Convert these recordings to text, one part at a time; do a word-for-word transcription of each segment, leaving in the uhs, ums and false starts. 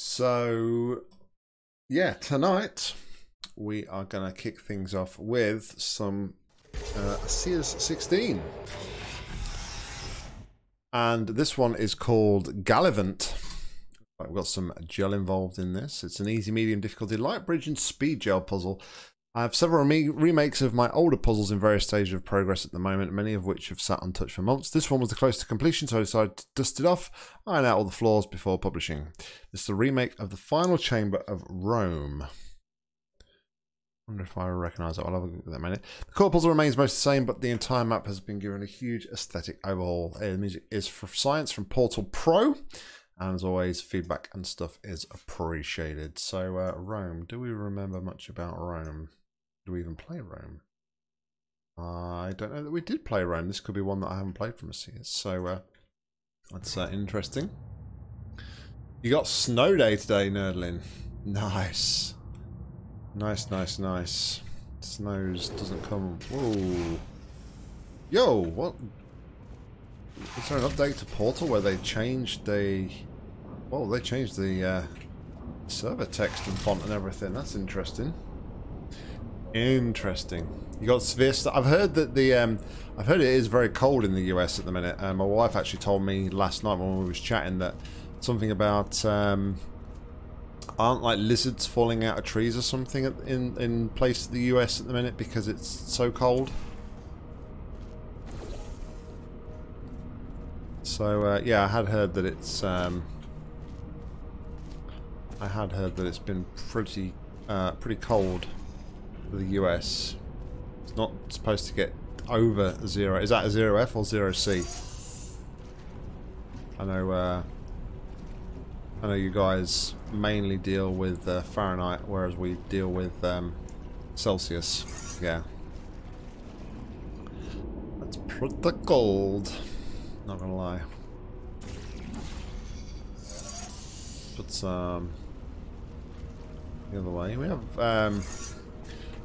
So yeah, tonight we are going to kick things off with some uh, asears sixteen. And this one is called Gallivant. Right, we've got some gel involved in this. It's an easy, medium difficulty, light bridge and speed gel puzzle. I have several me remakes of my older puzzles in various stages of progress at the moment, many of which have sat untouched for months. This one was the closest to completion, so I decided to dust it off, iron out all the flaws before publishing. This is the remake of The Final Chamber of Rome. I wonder if I recognise it. I'll have a look at that in a minute. The core puzzle remains most the same, but the entire map has been given a huge aesthetic overhaul. The music is for science from Portal Pro, and as always, feedback and stuff is appreciated. So, uh, Rome. Do we remember much about Rome? Do we even play Rome? I don't know that we did play Rome. This could be one that I haven't played from asears. So uh, that's uh, interesting. You got snow day today, Nerdlin. Nice, nice, nice, nice. Snows doesn't come. Whoa, yo, what? Is there an update to Portal where they changed the? Well, they changed the uh, server text and font and everything. That's interesting. Interesting. You got severe stuff. I've heard that the um I've heard it is very cold in the U S at the minute. Um, my wife actually told me last night when we was chatting that something about um aren't like lizards falling out of trees or something at, in in place of the U S at the minute because it's so cold. So uh, yeah, I had heard that it's um I had heard that it's been pretty uh pretty cold. The U S. It's not supposed to get over zero. Is that a zero F or zero C? I know. Uh, I know you guys mainly deal with uh, Fahrenheit, whereas we deal with um, Celsius. Yeah, that's pretty cold. Not gonna lie. But um, the other way we have. Um,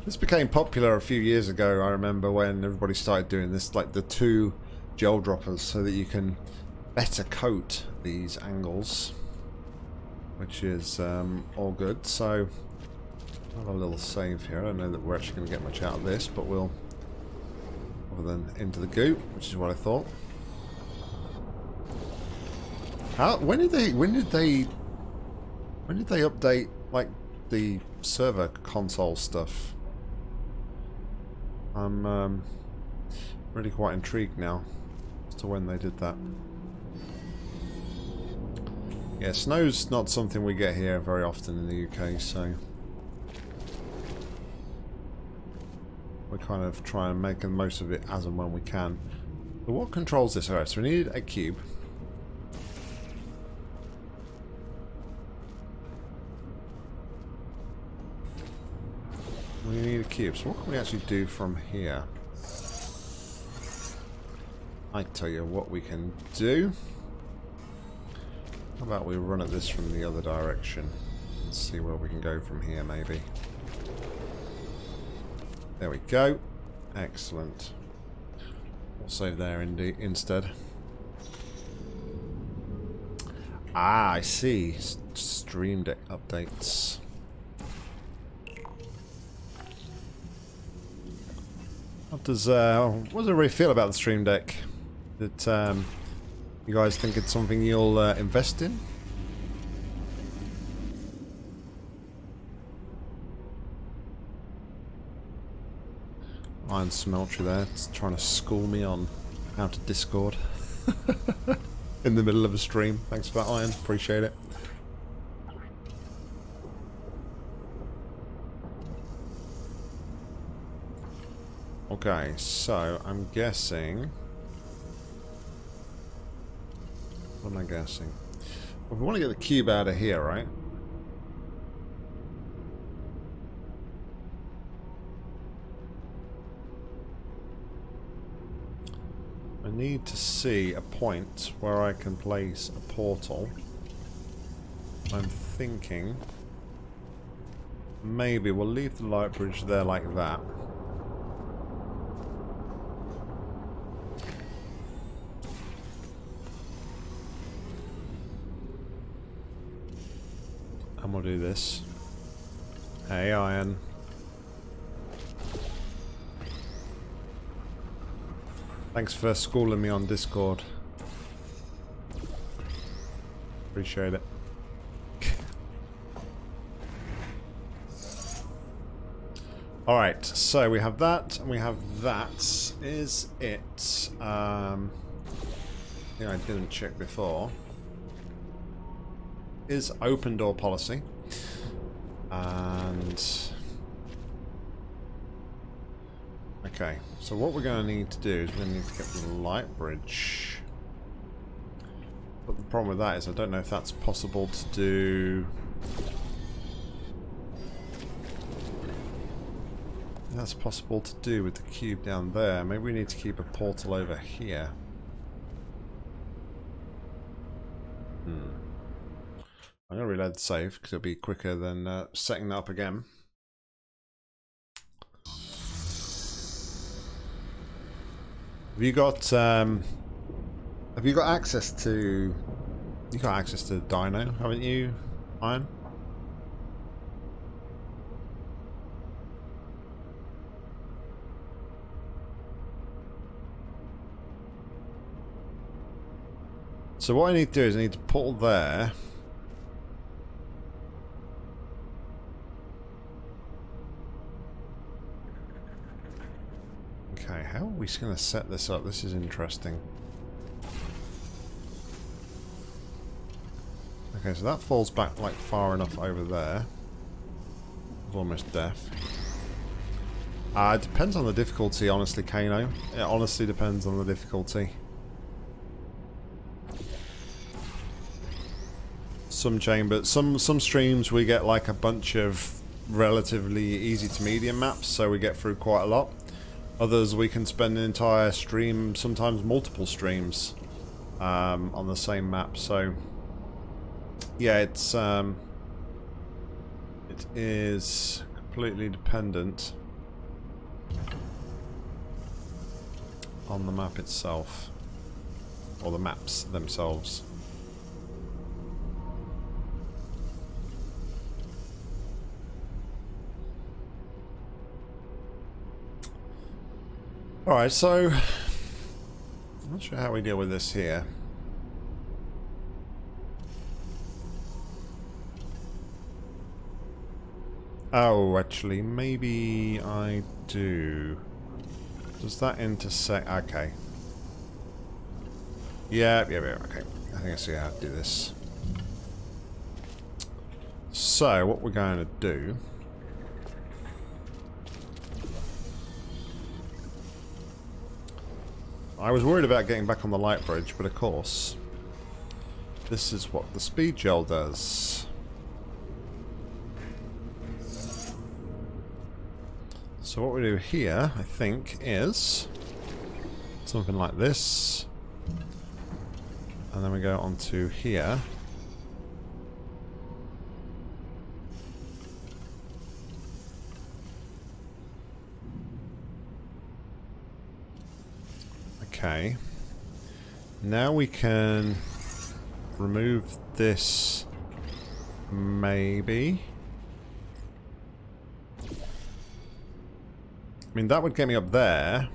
This became popular a few years ago. I remember when everybody started doing this, like the two gel droppers, so that you can better coat these angles, which is um, all good. So I'll have a little save here. I don't know that we're actually going to get much out of this, but we'll, other than into the goop, which is what I thought. How? When did they? When did they? When did they update like the server console stuff? I'm um, really quite intrigued now as to when they did that. Yeah, snow's not something we get here very often in the U K, so we kind of try and make the most of it as and when we can. But what controls this? Alright, so we need a cube. We need a cube, so what can we actually do from here? I tell you what we can do. How about we run at this from the other direction? Let's see where we can go from here, maybe. There we go. Excellent. We'll save there in instead. Ah, I see. Stream Deck updates. What does uh, what does everybody feel about the Stream Deck? That um, you guys think it's something you'll uh, invest in? Iron Smeltry there, it's trying to school me on how to Discord in the middle of a stream. Thanks for that, Iron. Appreciate it. Okay, so I'm guessing. What am I guessing? Well, we want to get the cube out of here, right? I need to see a point where I can place a portal. I'm thinking maybe we'll leave the light bridge there like that. And we'll do this. Hey, iron. Thanks for schooling me on Discord. Appreciate it. Alright, so we have that, and we have that. Is it? Um, I think I didn't check before. Is open door policy. And... okay, so what we're going to need to do is we're going to need to get the light bridge. But the problem with that is I don't know if that's possible to do... that's possible to do with the cube down there. Maybe we need to keep a portal over here. Hmm. I'm going to reload the save because it'll be quicker than uh, setting that up again. Have you got um, have you got access to you got access to Dino, haven't you, Iron? So what I need to do is I need to portal there. Okay, how are we just going to set this up? This is interesting. Okay, so that falls back like far enough over there. It's almost deaf. Uh, it depends on the difficulty, honestly, Kano. It honestly depends on the difficulty. Some chamber, some some streams we get like a bunch of relatively easy to medium maps, so we get through quite a lot. Others we can spend an entire stream, sometimes multiple streams, um, on the same map. So yeah, it's um, it is completely dependent on the map itself, or the maps themselves. Alright, so I'm not sure how we deal with this here. Oh, actually, maybe I do. Does that intersect? Okay. Yeah, yeah, yeah, okay. I think I see how to do this. So, what we're going to do... I was worried about getting back on the light bridge, but of course, this is what the speed gel does. So what we do here, I think, is something like this, and then we go onto here. Okay, now we can remove this, maybe. I mean, that would get me up there,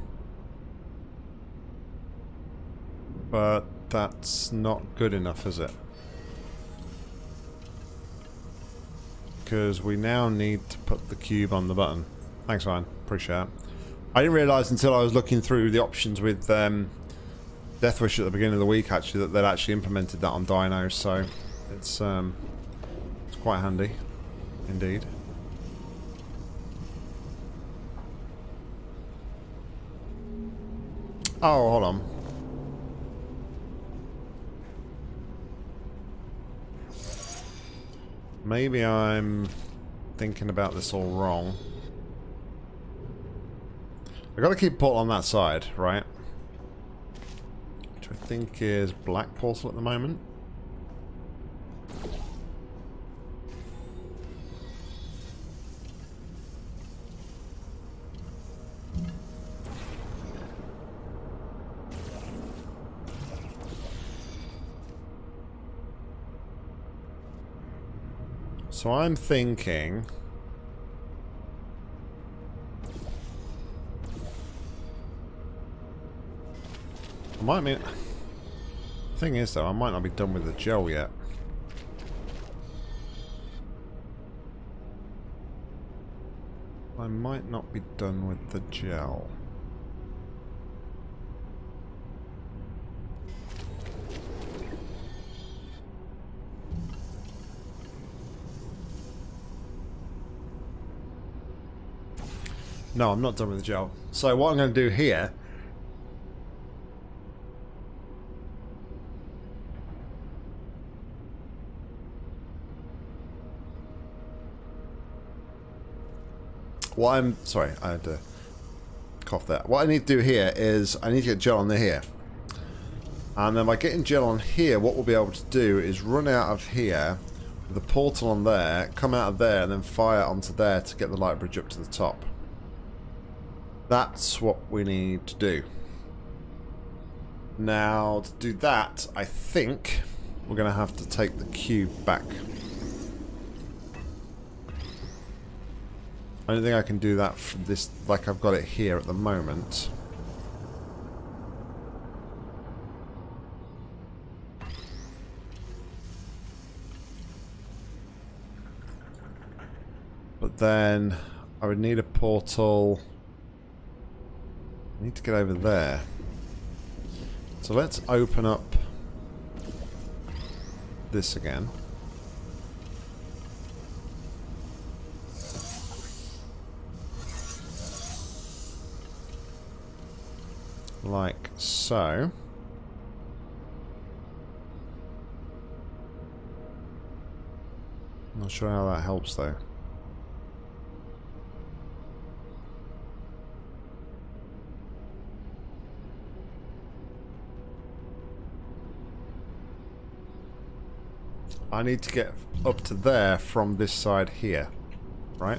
but that's not good enough, is it? Because we now need to put the cube on the button. Thanks, Ryan. Appreciate it. I didn't realise until I was looking through the options with um, Death Wish at the beginning of the week, actually, that they'd actually implemented that on Dino, so it's um, it's quite handy, indeed. Oh, hold on. Maybe I'm thinking about this all wrong. I've got to keep portal on that side, right? Which I think is black portal at the moment. So I'm thinking... I might mean... Thing is though, I might not be done with the gel yet. I might not be done with the gel. No, I'm not done with the gel. So what I'm going to do here... What I'm... Sorry, I had to cough that. What I need to do here is I need to get gel on here. And then by getting gel on here, what we'll be able to do is run out of here, with the portal on there, come out of there, and then fire onto there to get the light bridge up to the top. That's what we need to do. Now, to do that, I think we're going to have to take the cube back. I don't think I can do that from this, like I've got it here at the moment. But then I would need a portal. I need to get over there. So let's open up this again. Like so. Not sure how that helps though. I need to get up to there from this side here, right?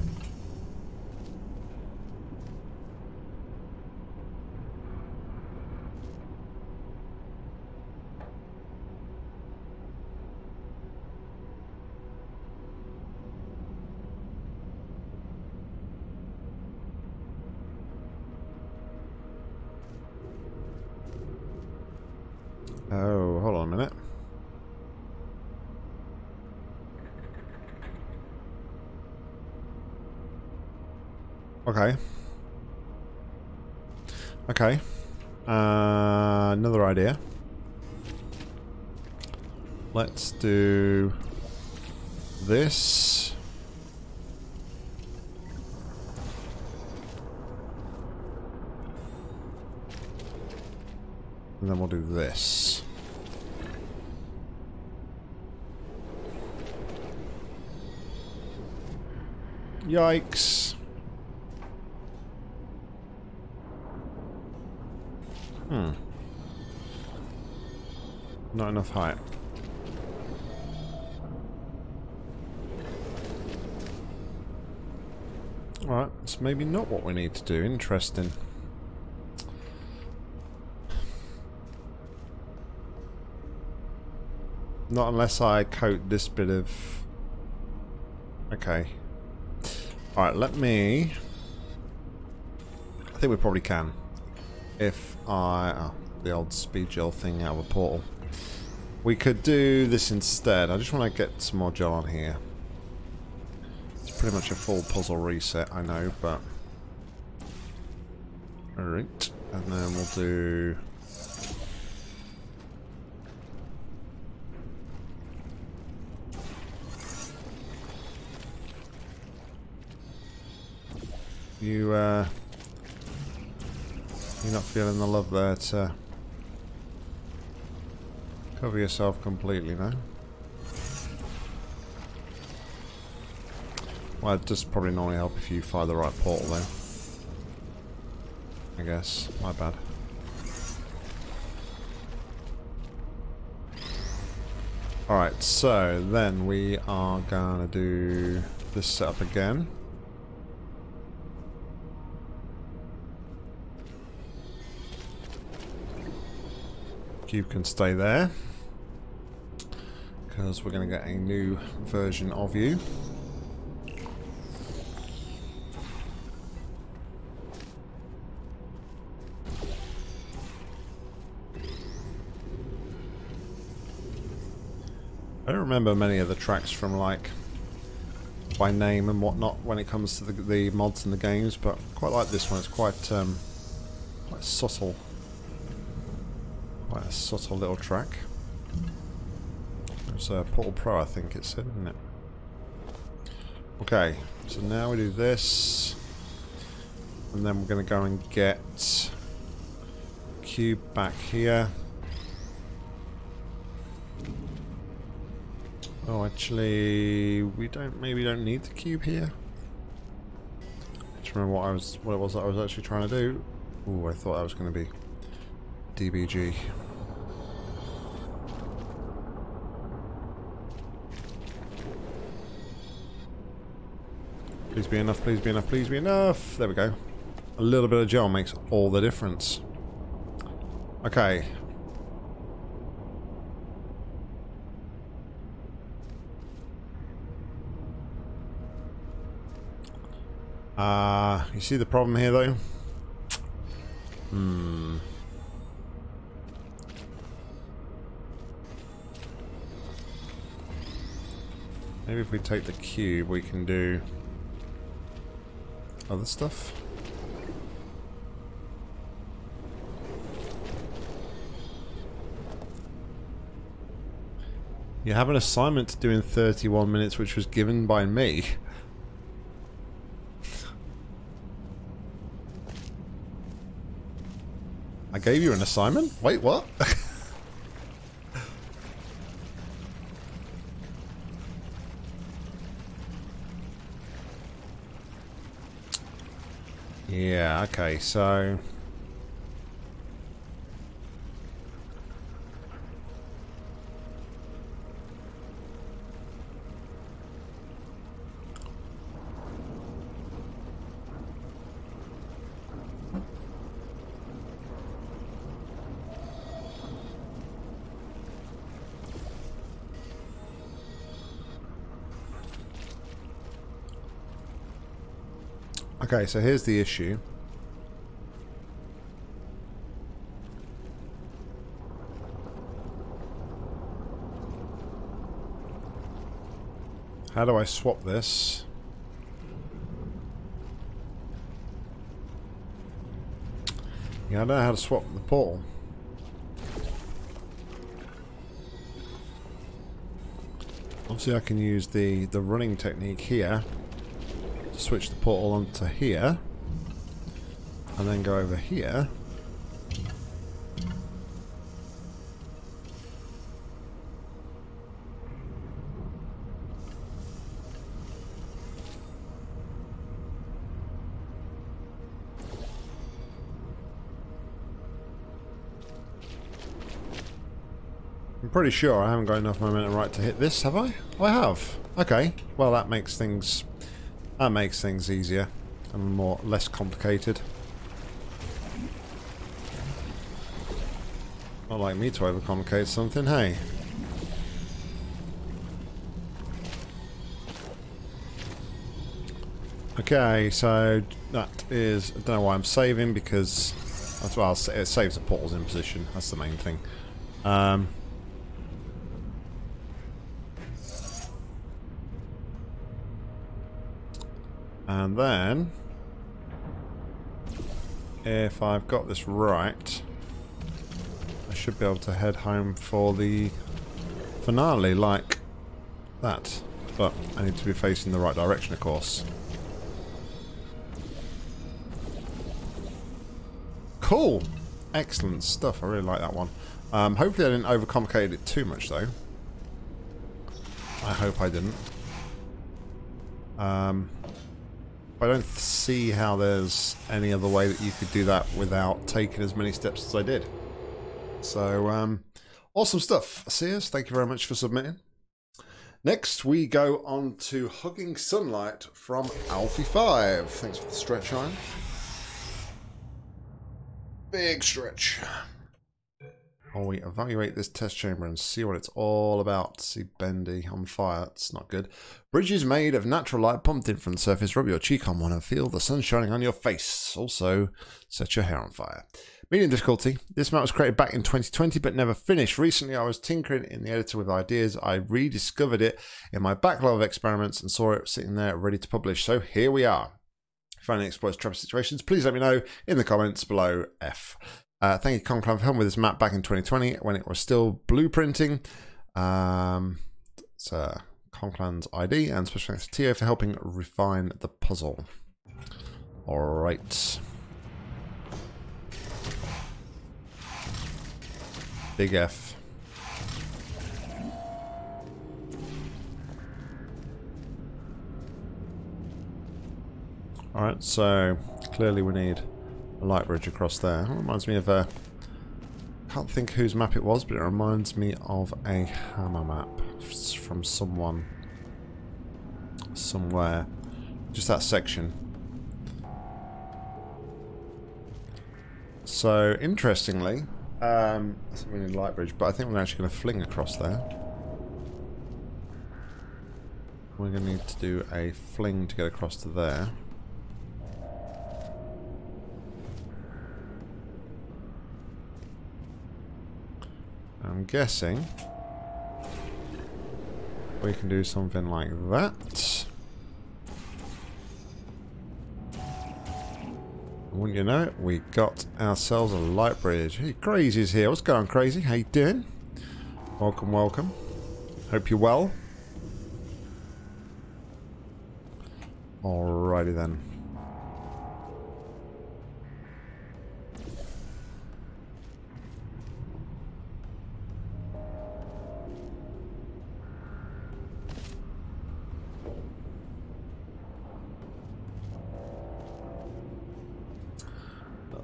Oh, hold on a minute. Okay. Okay. Uh, another idea. Let's do this. And then we'll do this. Yikes. Hmm. Not enough height. Alright, it's maybe not what we need to do. Interesting. Not unless I coat this bit of... Okay. Alright, let me... I think we probably can. If I... Oh, the old speed gel thing out of a portal. We could do this instead. I just want to get some more gel on here. It's pretty much a full puzzle reset, I know, but... Alright, and then we'll do... You, uh, you're not feeling the love there to cover yourself completely, no? Well, it does probably normally help if you fire the right portal, though. I guess. My bad. Alright, so then we are gonna do this setup again. Cube can stay there, because we're going to get a new version of you. I don't remember many of the tracks from, like, by name and whatnot when it comes to the, the mods and the games, but I quite like this one. It's quite um, quite subtle, quite a subtle little track. It's uh, Portal Pro, I think it's in, isn't it? Okay, so now we do this, and then we're going to go and get Cube back here. Oh, actually, we don't. Maybe don't need the cube here. I just remember what I was, what it was that I was actually trying to do. Ooh, I thought I was going to be D B G. Please be enough. Please be enough. Please be enough. There we go. A little bit of gel makes all the difference. Okay. Uh, you see the problem here, though? Hmm. Maybe if we take the cube, we can do other stuff. You have an assignment to do in thirty-one minutes, which was given by me. I gave you an assignment? Wait, what? Yeah, okay, so... Okay, so here's the issue. How do I swap this? Yeah, I don't know how to swap the portal. Obviously I can use the, the running technique here. Switch the portal onto here and then go over here. I'm pretty sure I haven't got enough momentum right to hit this, have I? Oh, I have. Okay, well that makes things That makes things easier and more less complicated. Not like me to overcomplicate something, hey. Okay, so that is. I don't know why I'm saving, because that's why I'll say it saves the portals in position. That's the main thing. Um, And then, if I've got this right, I should be able to head home for the finale like that. But I need to be facing the right direction, of course. Cool! Excellent stuff. I really like that one. Um, hopefully I didn't overcomplicate it too much, though. I hope I didn't. Um... I don't see how there's any other way that you could do that without taking as many steps as I did. So, um, awesome stuff, Asears. Thank you very much for submitting. Next, we go on to Hugging Sunlight from Alfie five. Thanks for the stretch iron. Big stretch. while we evaluate this test chamber and see what it's all about. See Bendy on fire. It's not good. Bridges made of natural light pumped in from the surface. Rub your cheek on one and feel the sun shining on your face. Also, set your hair on fire. Medium difficulty. This map was created back in twenty twenty but never finished. Recently, I was tinkering in the editor with ideas. I rediscovered it in my backlog of experiments and saw it sitting there ready to publish. So here we are. If you find and exploit trap situations, please let me know in the comments below. F. Uh, thank you, Conklen, for helping with this map back in twenty twenty when it was still blueprinting. Um, it's uh, Conklen's I D, and special thanks to Tio for helping refine the puzzle. All right. Big F. All right, so clearly we need a light bridge across there. It reminds me of a... can't think whose map it was, but it reminds me of a hammer map from someone. Somewhere. Just that section. So, interestingly... Um, I think we need a light bridge, but I think we're actually going to fling across there. We're going to need to do a fling to get across to there. I'm guessing we can do something like that. Wouldn't you know it, we got ourselves a light bridge. Hey, Crazy's here. What's going on, Crazy? How you doing? Welcome, welcome. Hope you're well. Alrighty then.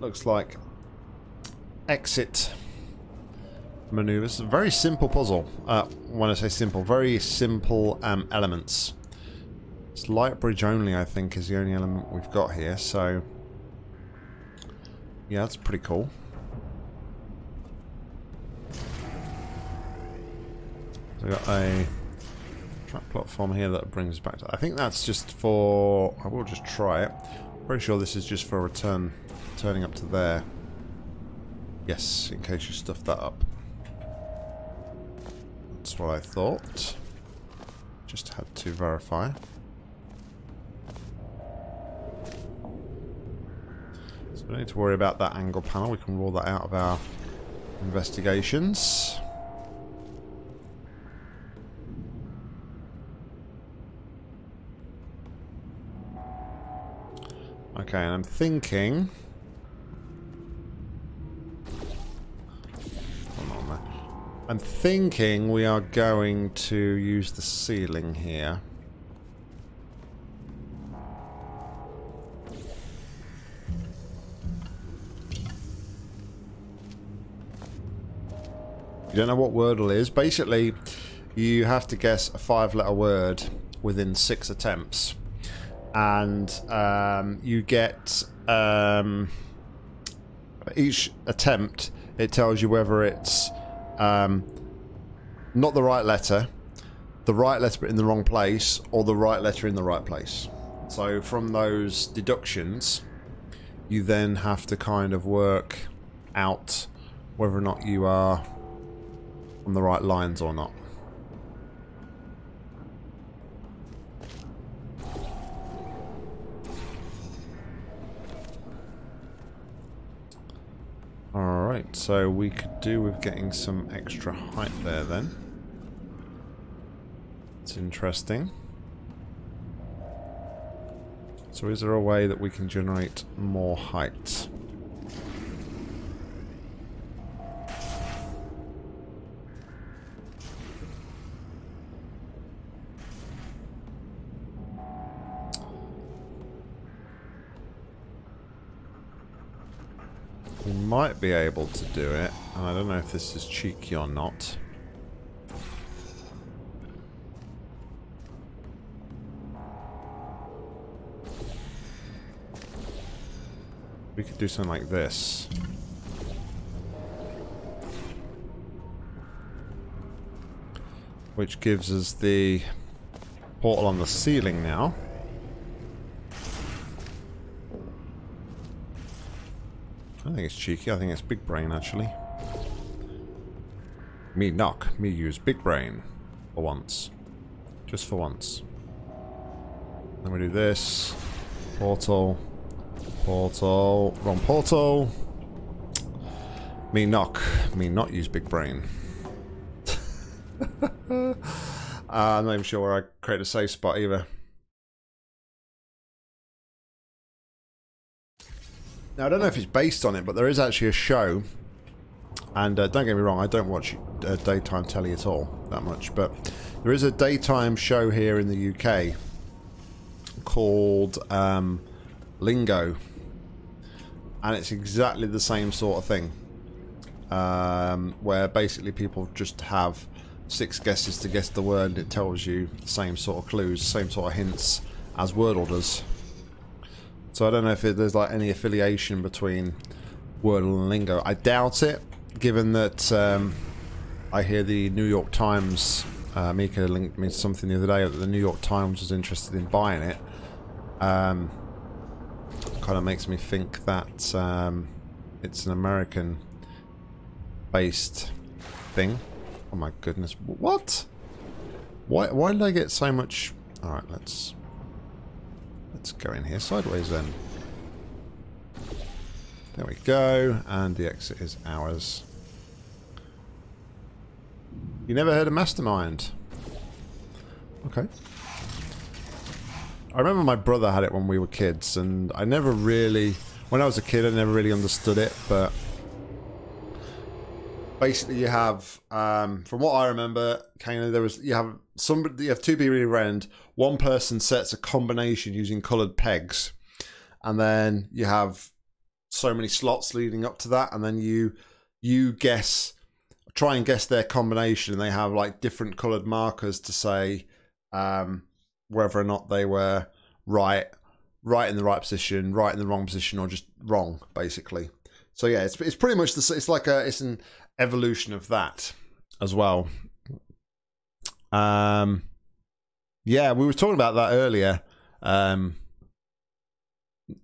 Looks like exit maneuvers. Very simple puzzle. Uh, when I say simple, very simple um, elements. It's light bridge only, I think, is the only element we've got here. So, yeah, that's pretty cool. So we've got a trap platform here that brings us back to... I think that's just for... I will just try it. Pretty sure this is just for a return... turning up to there. Yes, in case you stuffed that up. That's what I thought. Just had to verify. So we don't need to worry about that angle panel. We can rule that out of our investigations. Okay, and I'm thinking... I'm thinking we are going to use the ceiling here. You don't know what Wordle is. Basically, you have to guess a five-letter word within six attempts. And um, you get um, each attempt, it tells you whether it's Um, not the right letter, the right letter but in the wrong place, or the right letter in the right place. So from those deductions, you then have to kind of work out whether or not you are on the right lines or not. Alright, so we could do with getting some extra height there then. It's interesting. So is there a way that we can generate more height? We might be able to do it, and I don't know if this is cheeky or not. We could do something like this. which gives us the portal on the ceiling now. I think it's cheeky. I think it's big brain, actually. Me knock. Me use big brain. For once. Just for once. Then we do this. Portal. Portal. Wrong portal. Me knock. Me not use big brain. uh, I'm not even sure where I create a safe spot either. Now, I don't know if it's based on it, but there is actually a show. And uh, don't get me wrong, I don't watch uh, daytime telly at all that much. But there is a daytime show here in the U K called um, Lingo. And it's exactly the same sort of thing. Um, where basically people just have six guesses to guess the word, and it tells you the same sort of clues, same sort of hints as Wordle does. So I don't know if it, there's like any affiliation between Wordle and Lingo. I doubt it, given that um, I hear the New York Times, uh, Mika linked me to something the other day that the New York Times was interested in buying it. Um, kind of makes me think that um, it's an American-based thing. Oh my goodness, what? Why, why did I get so much? All right, let's... Let's go in here sideways then. There we go, and the exit is ours. You never heard of Mastermind? Okay. I remember my brother had it when we were kids, and I never really... When I was a kid, I never really understood it, but... Basically, you have, um, from what I remember, Kano, there was you have somebody, you have two people you rend. One person sets a combination using coloured pegs, and then you have so many slots leading up to that, and then you you guess, try and guess their combination. And they have like different coloured markers to say um, whether or not they were right, right in the right position, right in the wrong position, or just wrong, basically. So yeah, it's it's pretty much the it's like a it's an evolution of that as well. Um, yeah, we were talking about that earlier. Um,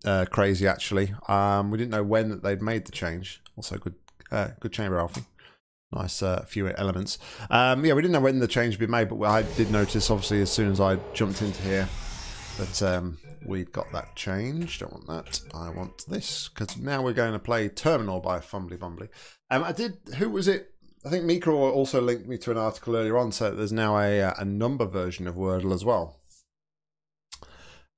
uh, crazy, actually. Um, we didn't know when that they'd made the change. Also, good, uh, good chamber, Alfie. Nice uh, few elements. Um, yeah, we didn't know when the change would be made, but I did notice obviously as soon as I jumped into here that um, we got that change. Don't want that. I want this because now we're going to play Terminal by Fumbly Bumbly. Um, I did, who was it? I think Mika also linked me to an article earlier on, so there's now a, a number version of Wordle as well.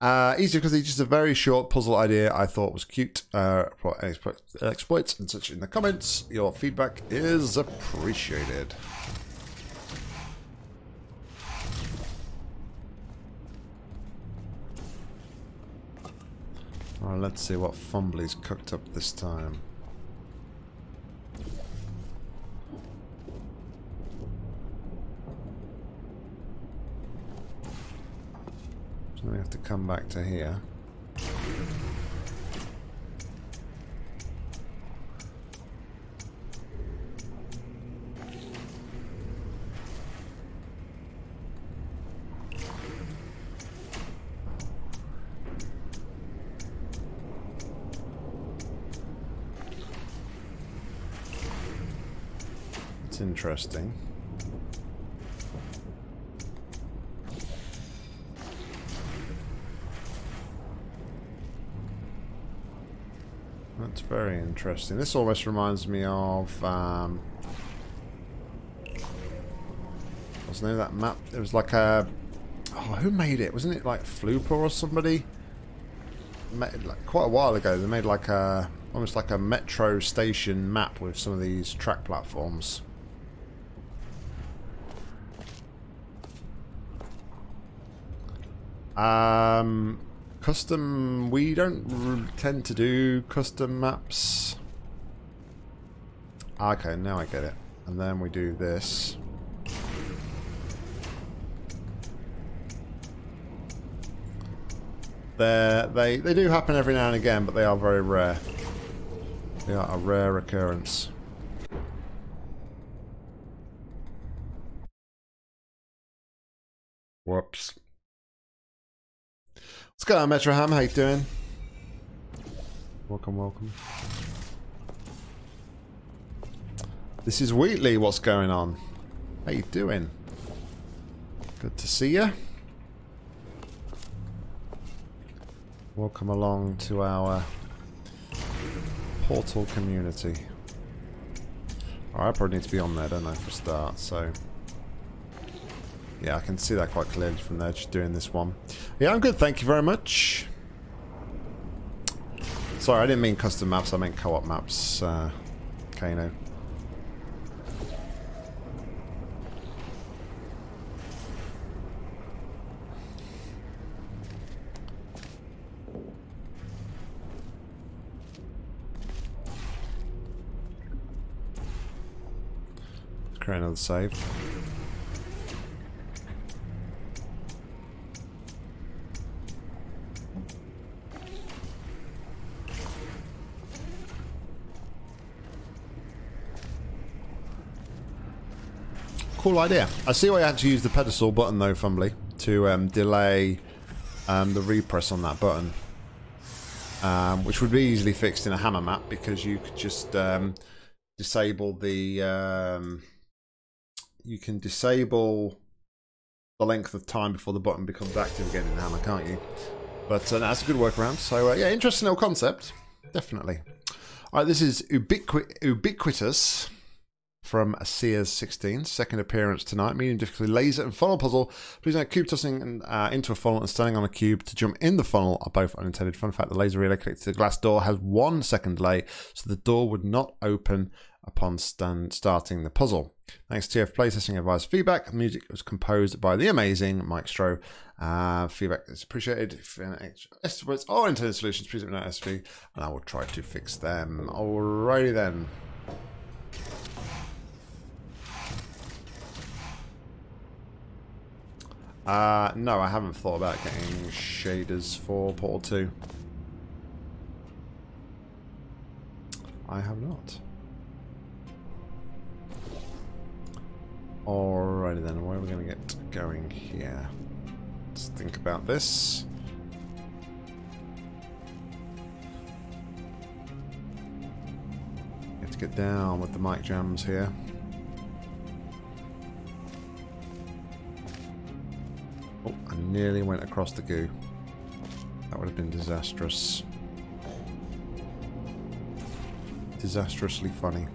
Uh, easier because it's just a very short puzzle idea I thought was cute. Uh, exploits and such in the comments. Your feedback is appreciated. Alright, let's see what Fumbly's cooked up this time. We have to come back to here. It's interesting. That's very interesting. This almost reminds me of um, what's the name of that map? It was like a oh, who made it? Wasn't it like Flooper or somebody? Made, like, quite a while ago, they made like a almost like a metro station map with some of these track platforms. Um. Custom, we don't tend to do custom maps. Okay, now I get it. And then we do this. They're, they they do happen every now and again, but they are very rare. They are a rare occurrence. Whoops. What's going on, Metroham? How you doing? Welcome, welcome. This is Wheatley. What's going on? How you doing? Good to see you. Welcome along to our Portal community. Alright, I probably need to be on there, don't I, for a start, so... Yeah, I can see that quite clearly from there, just doing this one. Yeah, I'm good, thank you very much. Sorry, I didn't mean custom maps, I meant co-op maps, uh, Kano. Create another save. Cool idea. I see why you had to use the pedestal button though, Fumbly, to um, delay um, the repress on that button, um, which would be easily fixed in a hammer map because you could just um, disable the... Um, you can disable the length of time before the button becomes active again in the hammer, can't you? But uh, that's a good workaround. So uh, yeah, interesting little concept, definitely. All right, this is ubiqui ubiquitous. From asears sixteen, second appearance tonight. Medium difficulty laser and funnel puzzle. Please note cube tossing and, uh, into a funnel and standing on a cube to jump in the funnel are both unintended. Fun fact: the laser relay connected to the glass door has one second delay, so the door would not open upon stand starting the puzzle. Thanks to T F Play testing advice feedback. The music was composed by the amazing Mike Stroh. Uh, feedback is appreciated. If you estimates or intended solutions, please let me know S V, and I will try to fix them. Alrighty then. Uh, no, I haven't thought about getting shaders for Portal two. I have not. Alrighty then, where are we going to get going here? Let's think about this. You have to get down with the mic jams here. Oh, I nearly went across the goo. That would have been disastrous. Disastrously funny.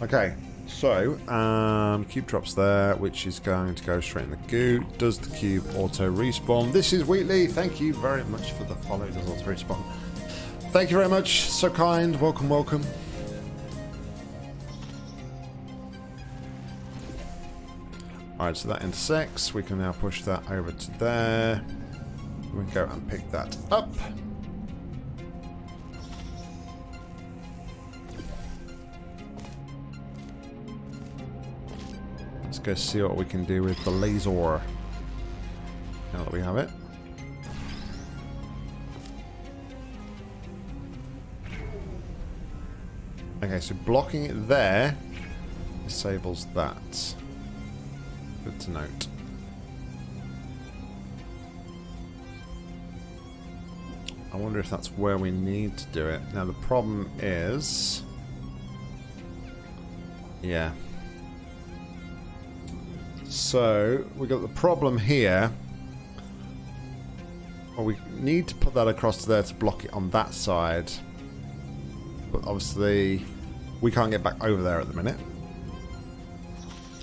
Okay, so, um, cube drops there, which is going to go straight in the goo. Does the cube auto-respawn? This is Wheatley. Thank you very much for the follow. Does auto-respawn. Thank you very much. So kind. Welcome, welcome. Alright, so that intersects. We can now push that over to there. We can go and pick that up. Let's go see what we can do with the laser now that we have it. Okay, so blocking it there disables that. Good to note. I wonder if that's where we need to do it. Now the problem is... Yeah. So, we got the problem here. Well, we need to put that across to there to block it on that side. But obviously, we can't get back over there at the minute.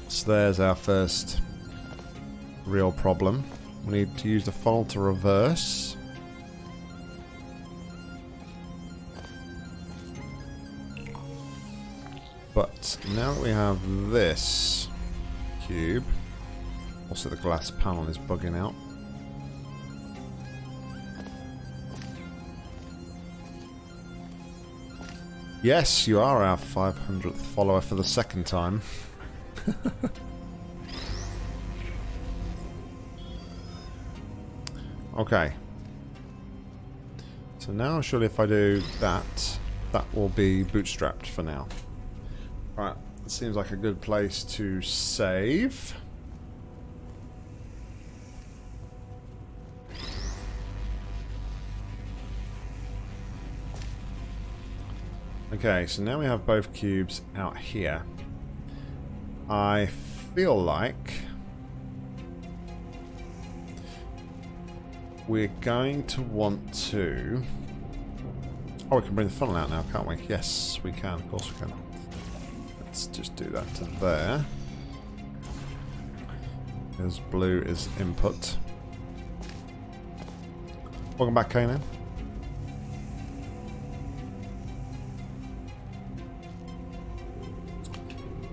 So there's our first real problem. We need to use the funnel to reverse. But now that we have this cube, also the glass panel is bugging out. Yes, you are our five hundredth follower for the second time. Okay. So now, surely if I do that, that will be bootstrapped for now. Alright, seems like a good place to save. Okay, so now we have both cubes out here. I feel like we're going to want to... Oh, we can bring the funnel out now, can't we? Yes, we can. Of course we can. Let's just do that to there. Because blue is input. Welcome back, Kano.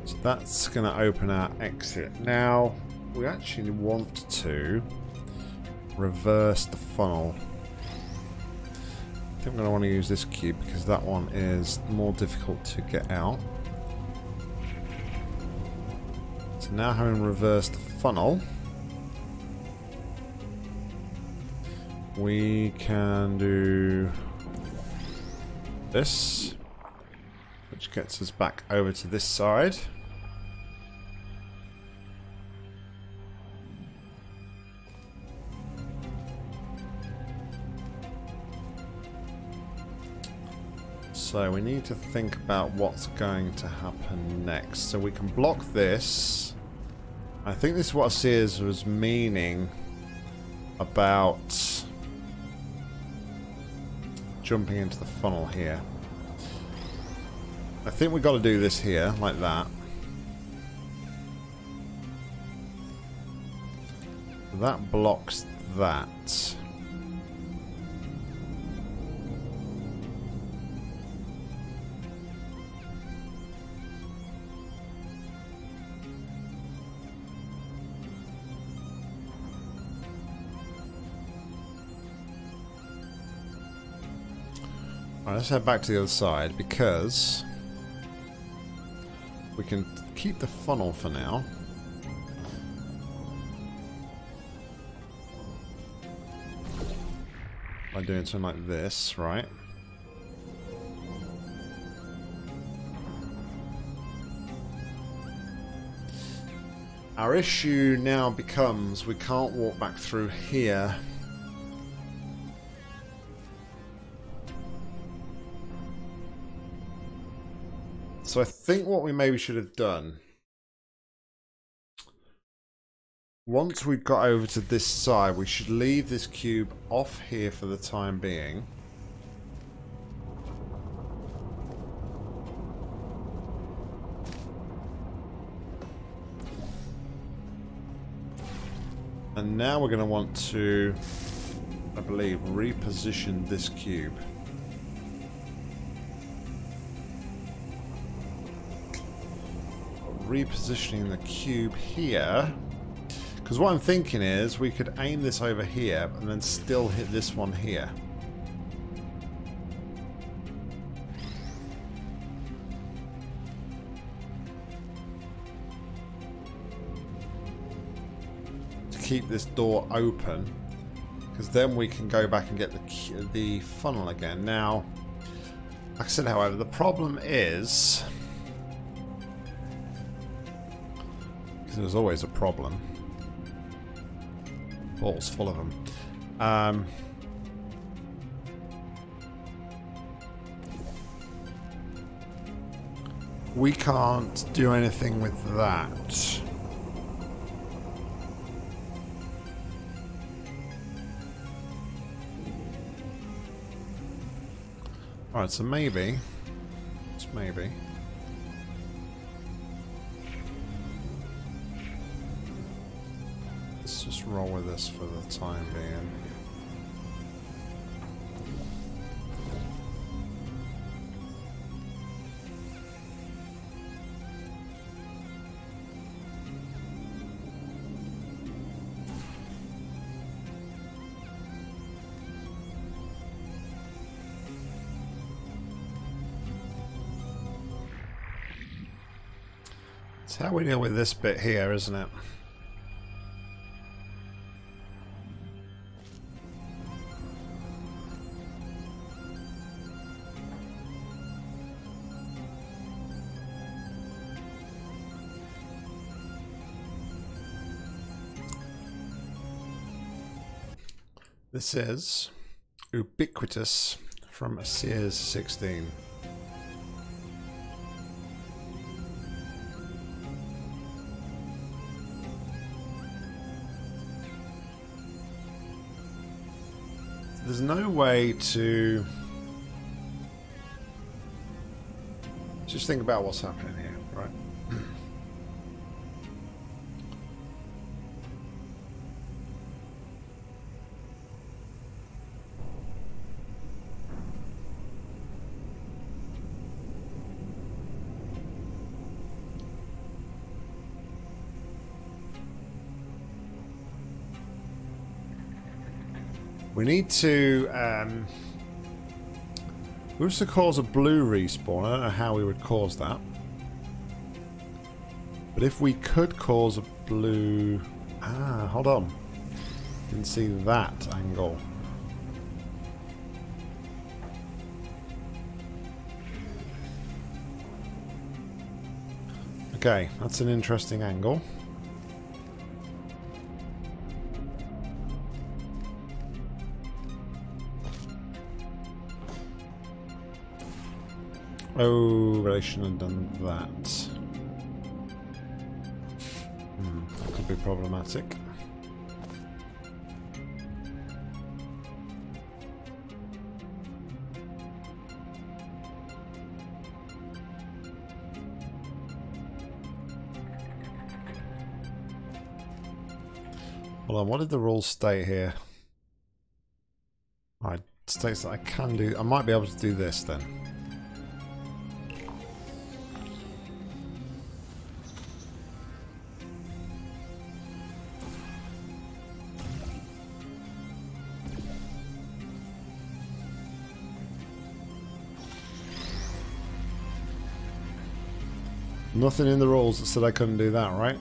So that's going to open our exit. Now, we actually want to reverse the funnel. I think I'm going to want to use this cube because that one is more difficult to get out. So now having reversed the funnel, we can do this, which gets us back over to this side. So we need to think about what's going to happen next. So we can block this. I think this is what Asears was meaning about jumping into the funnel here. I think we've got to do this here, like that. That blocks that. Let's head back to the other side because we can keep the funnel for now. By doing something like this, right? Our issue now becomes we can't walk back through here. So I think what we maybe should have done, once we've got over to this side, we should leave this cube off here for the time being. And now we're going to want to, I believe, reposition this cube. Repositioning the cube here, because what I'm thinking is we could aim this over here and then still hit this one here. To keep this door open, because then we can go back and get the, the funnel again. Now, like I said, however, the problem is... There's always a problem. Balls full of them. Um, we can't do anything with that. Alright, so maybe, just maybe. Just roll with this for the time being. It's how we deal with this bit here, isn't it? This is Ubiquitous from asears sixteen. there's no way to... Just think about what's happening here, right? We need to, um, we used to cause a blue respawn. I don't know how we would cause that. But if we could cause a blue... Ah, hold on. Didn't see that angle. Okay, that's an interesting angle. Oh, but I shouldn't have done that. Hmm, that could be problematic. Hold on, what did the rules state here? Oh, it states that I can do... I might be able to do this then. Nothing in the rules that said I couldn't do that, right?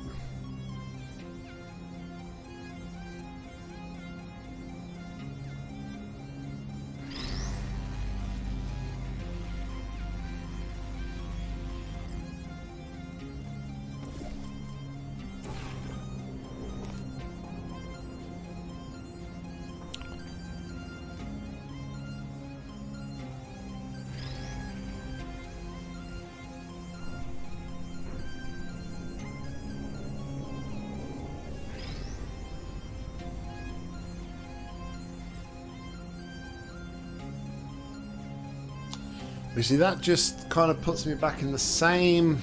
You see, that just kind of puts me back in the same...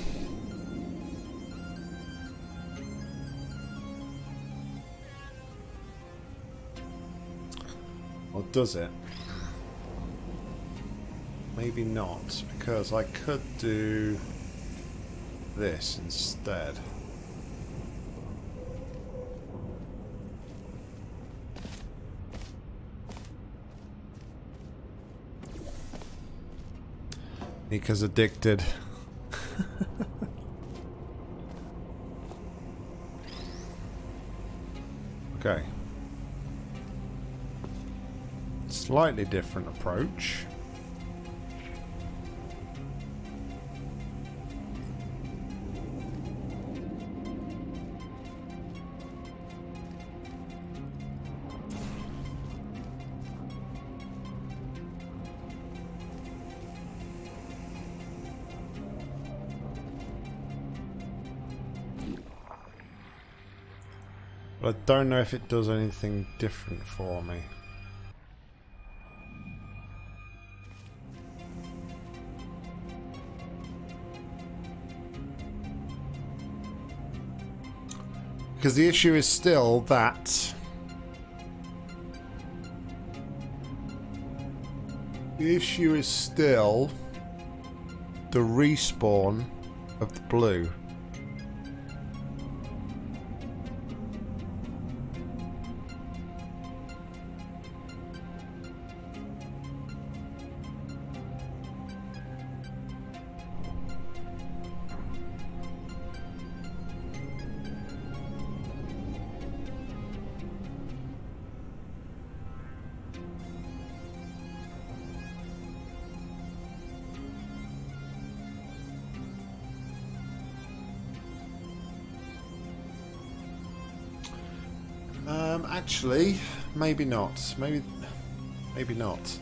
Or does it? Maybe not, because I could do this instead. Because addicted. Okay. Slightly different approach. I don't know if it does anything different for me. Because the issue is still that... The issue is still the respawn of the blue. Actually, maybe not. Maybe, maybe not.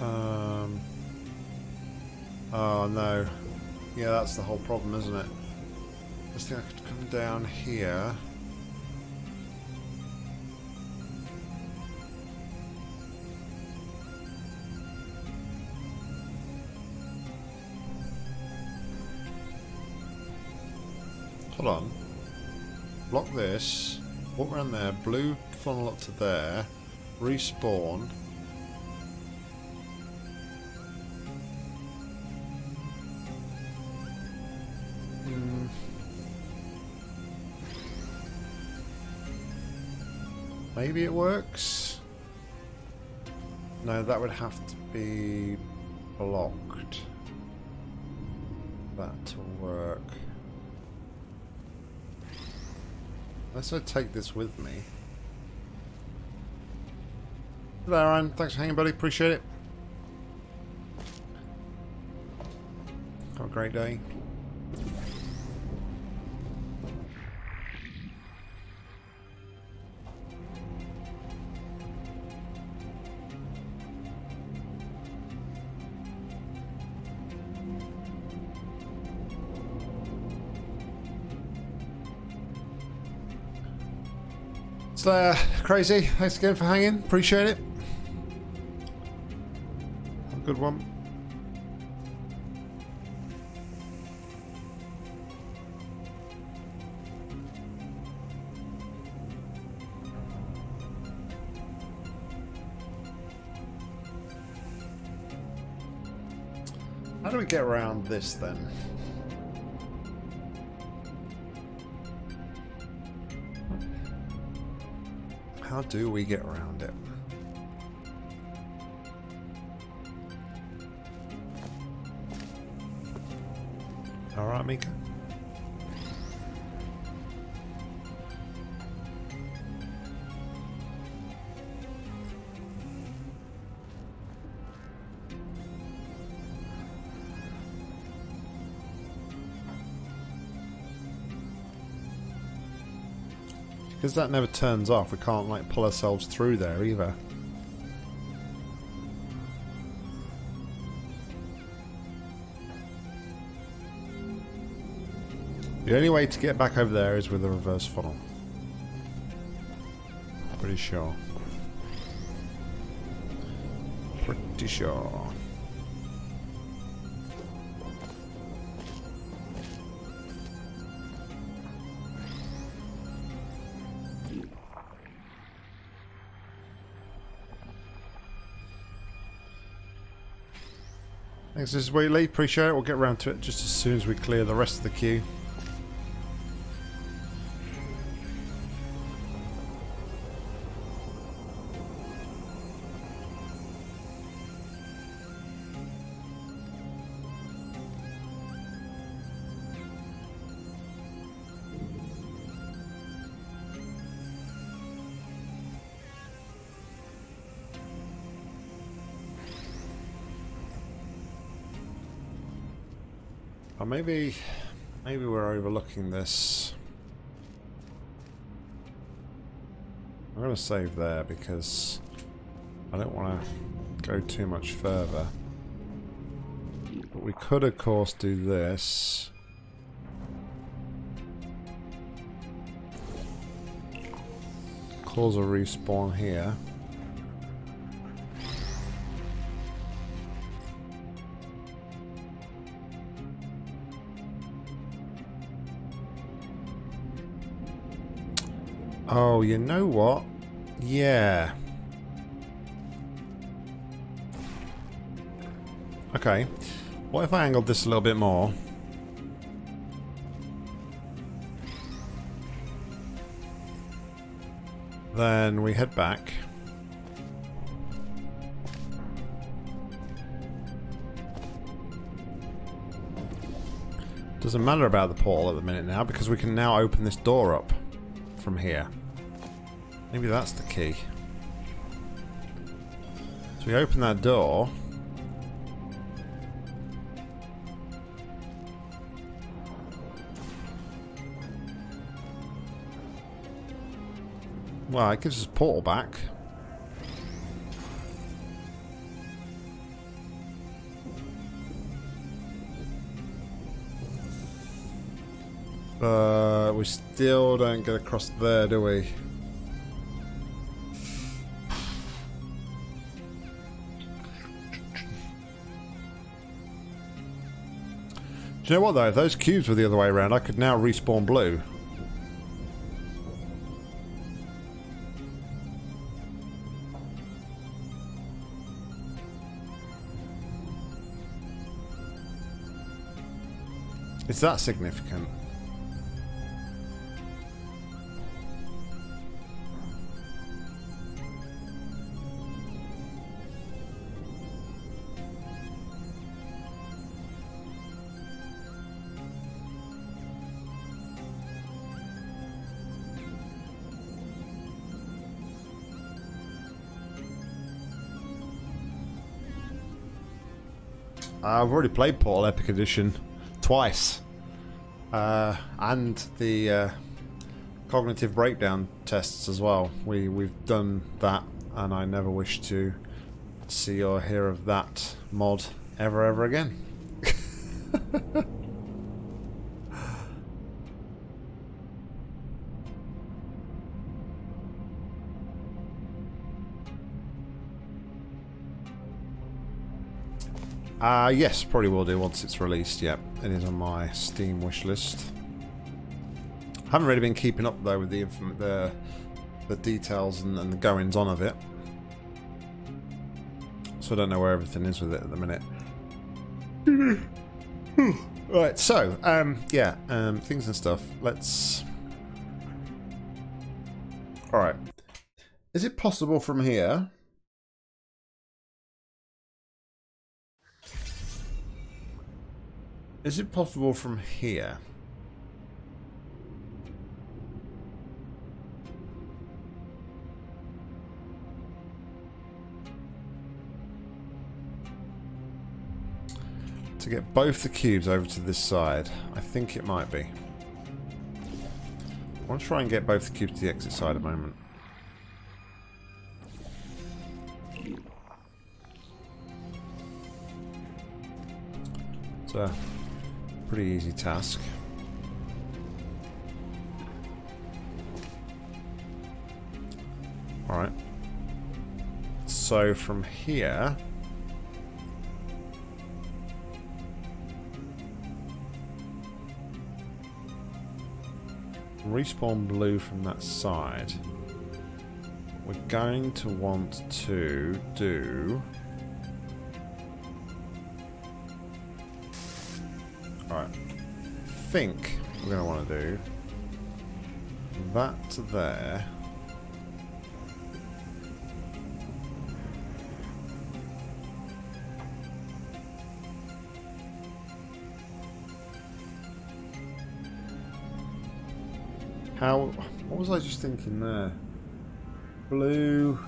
Um, oh no. Yeah, that's the whole problem, isn't it? I just think I could come down here. hold on. Block this. Walk around there. Blue funnel up to there. Respawn. Mm. Maybe it works? No, that would have to be blocked. That'll work. Unless I take this with me. Hello, Aaron. Thanks for hanging, buddy. Appreciate it. Have a great day. Uh, crazy, thanks again for hanging, appreciate it. Have a good one. How do we get around this then? How do we get around it? All right, Mika. Because that never turns off, we can't like pull ourselves through there either. The only way to get back over there is with a reverse funnel. Pretty sure. Pretty sure. Thanks, this is Wheatley. Appreciate it. We'll get around to it just as soon as we clear the rest of the queue. Maybe, maybe we're overlooking this. I'm going to save there because I don't want to go too much further. But we could, of course, do this. Cause a respawn here. Oh, you know what? Yeah. Okay. What if I angled this a little bit more? Then we head back. Doesn't matter about the portal at the minute now because we can now open this door up from here. Maybe that's the key. So we open that door. Well, it gives us portal back. But we still don't get across there, do we? Do you know what though? If those cubes were the other way around, I could now respawn blue. Is that significant? I've already played Portal Epic Edition twice, uh, and the uh, cognitive breakdown tests as well. We we've done that, and I never wish to see or hear of that mod ever ever again. Uh, yes, probably will do once it's released, yep. It is on my Steam wishlist. Haven't really been keeping up though with the inf the, the details and, and the goings on of it. So I don't know where everything is with it at the minute. Right, so, um, yeah, um, things and stuff. Let's... Alright. Is it possible from here... Is it possible from here? To get both the cubes over to this side? I think it might be. I want to try and get both the cubes to the exit side at the moment. So... pretty easy task. Alright. So from here... respawn blue from that side. We're going to want to do... Alright, I think we're going to want to do that to there. How, what was I just thinking there? Blue...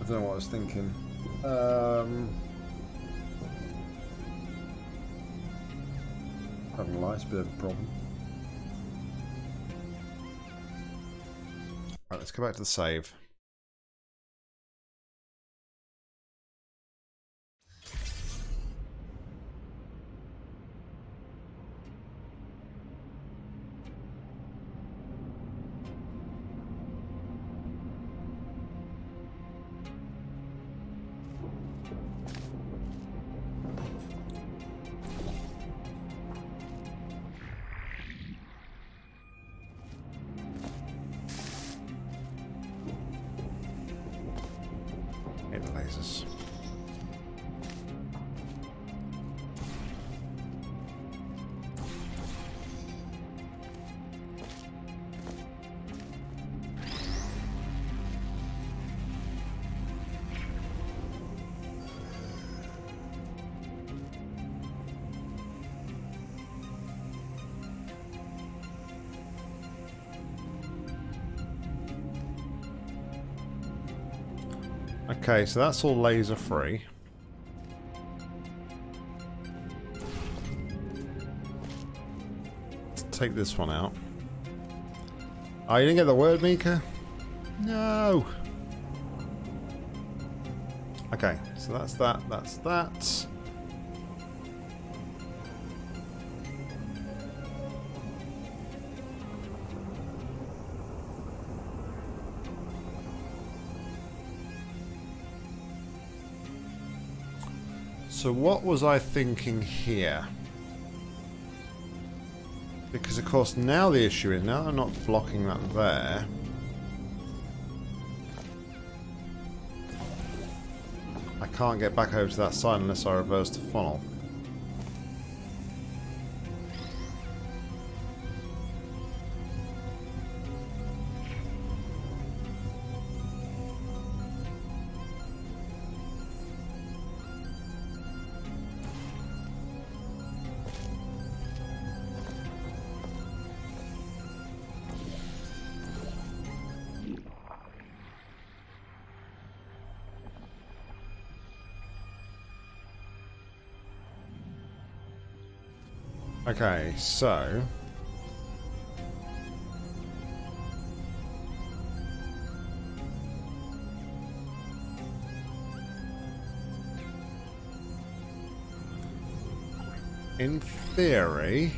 I don't know what I was thinking. Um, having a light, bit of a problem. Alright, let's go back to the save. Okay, so that's all laser free. Let's take this one out. Oh, you didn't get the word, Mika? No! Okay, so that's that, that's that. So what was I thinking here? Because of course now the issue is, now that I'm not blocking that there, I can't get back over to that side unless I reverse the funnel. Okay, so in theory, I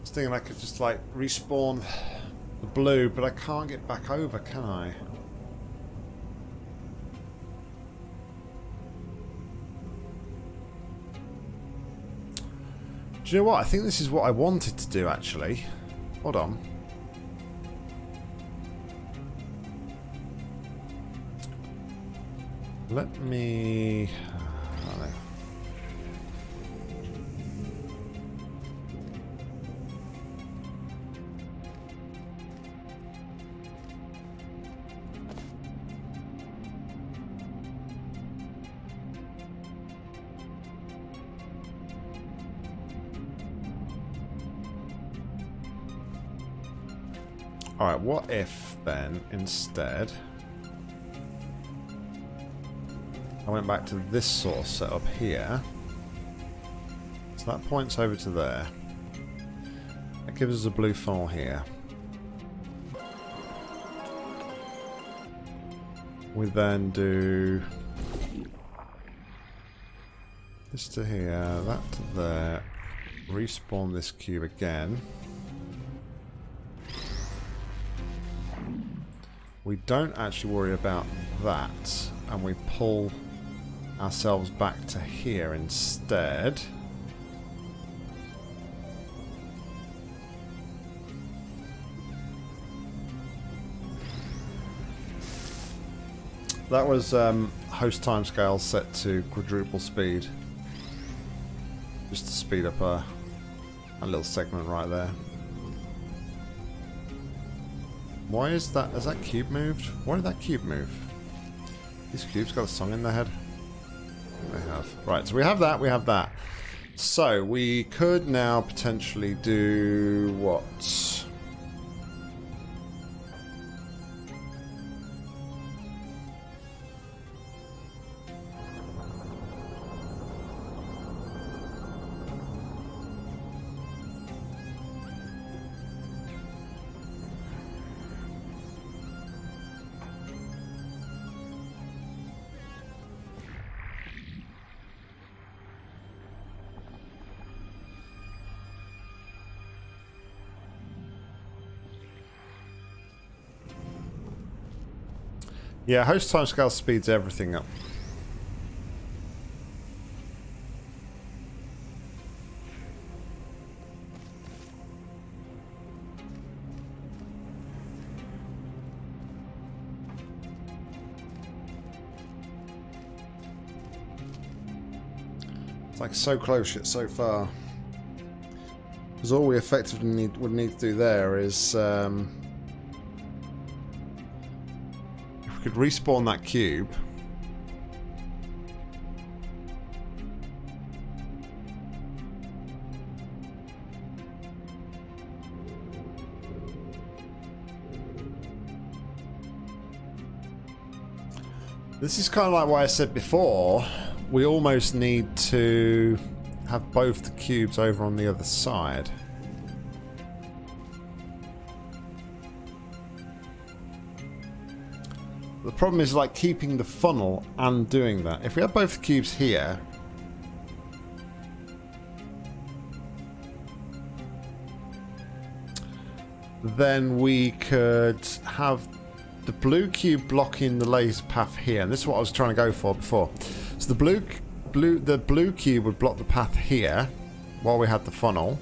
was thinking I could just like respawn the blue, but I can't get back over, can I? Do you know what? I think this is what I wanted to do, actually. Hold on. Let me... Oh, no. Alright, what if then, instead, I went back to this source setup here, so that points over to there, that gives us a blue funnel here, we then do this to here, that to there, respawn this cube again. We don't actually worry about that, and we pull ourselves back to here instead. That was um, host timescale set to quadruple speed, just to speed up a, a little segment right there. Why is that? Has that cube moved? Why did that cube move? These cubes got a song in their head. They have. Right, so we have that, we have that. So we could now potentially do what? Yeah, host timescale speeds everything up. It's like so close yet so far. Because all we effectively need, would need to do there is... Um, could respawn that cube. This is kind of like why I said before, we almost need to have both the cubes over on the other side. The problem is like keeping the funnel and doing that. If we have both cubes here, then we could have the blue cube blocking the laser path here, and this is what I was trying to go for before. So the blue, blue, the blue cube would block the path here while we had the funnel.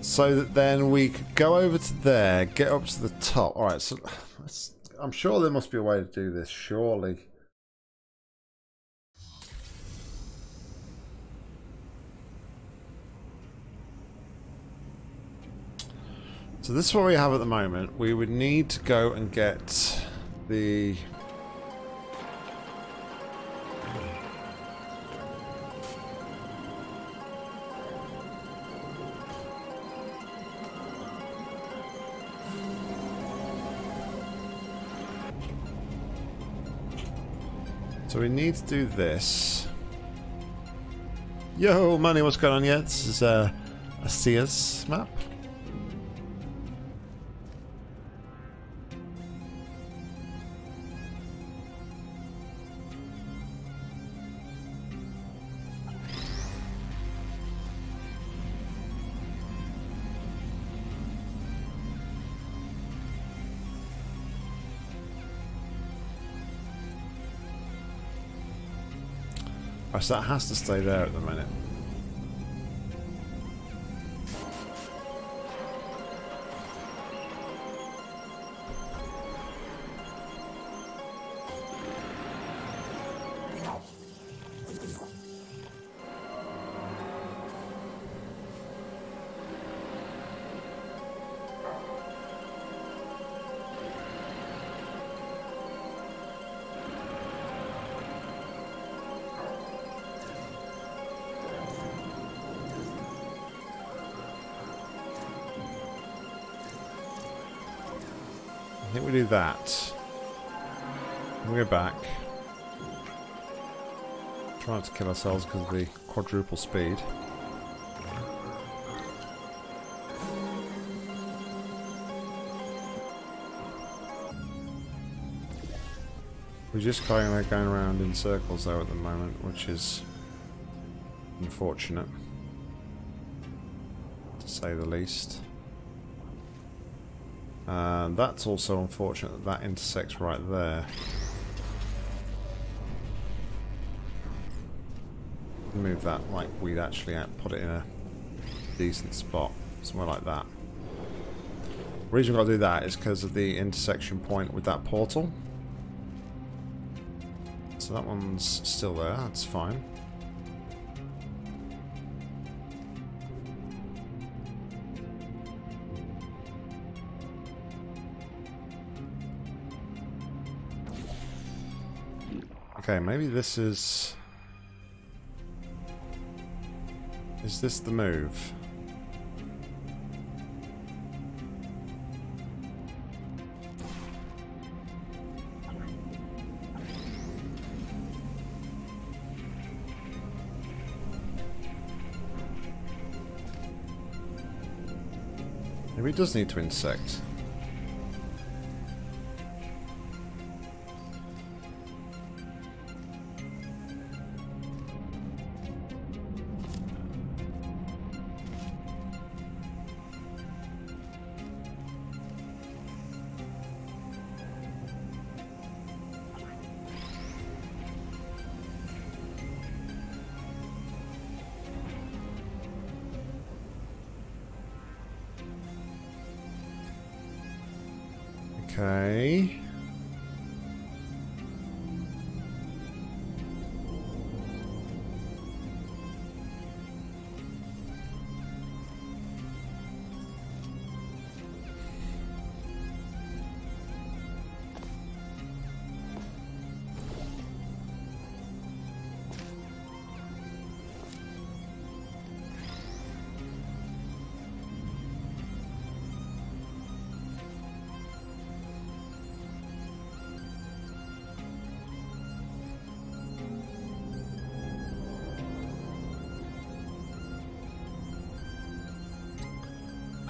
So that then we could go over to there, get up to the top. All right, so let's, I'm sure there must be a way to do this, surely. So this is what we have at the moment. We would need to go and get the... So we need to do this. Yo, Manny, what's going on here? This is uh, a asears map. So that has to stay there at the minute. I think we do that. We go back. Trying to kill ourselves because of the quadruple speed. We're just kind of going around in circles though at the moment, which is unfortunate, to say the least. And uh, that's also unfortunate that that intersects right there. Move that like we'd actually put it in a decent spot, somewhere like that. The reason we've got to do that is because of the intersection point with that portal. So that one's still there, that's fine. Okay, maybe this is... Is this the move? Maybe it does need to intersect. Okay.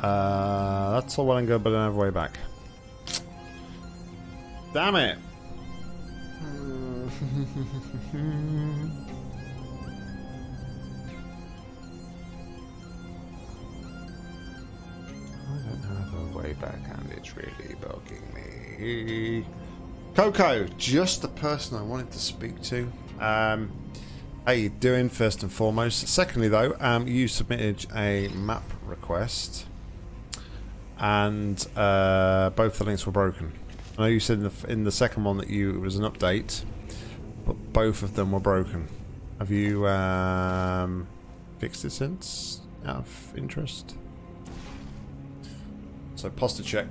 Uh, that's all well and good, but I don't have a way back. Damn it! Back and it's really bugging me. Coco, just the person I wanted to speak to. Um, how you doing, first and foremost? Secondly, though, um, you submitted a map request, and uh, both the links were broken. I know you said in the, in the second one that you it was an update, but both of them were broken. Have you um, fixed it since? Out of interest. So posture check.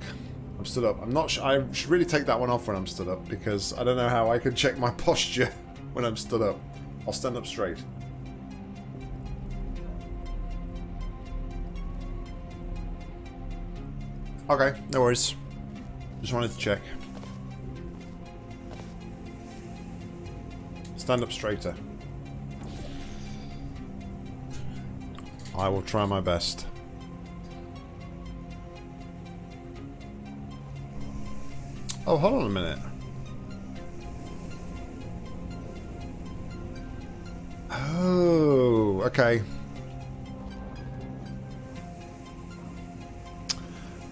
I'm stood up. I'm not. Sh I should really take that one off when I'm stood up, because I don't know how I can check my posture when I'm stood up. I'll stand up straight. Okay, no worries. Just wanted to check. Stand up straighter. I will try my best. Oh, hold on a minute. Oh, okay.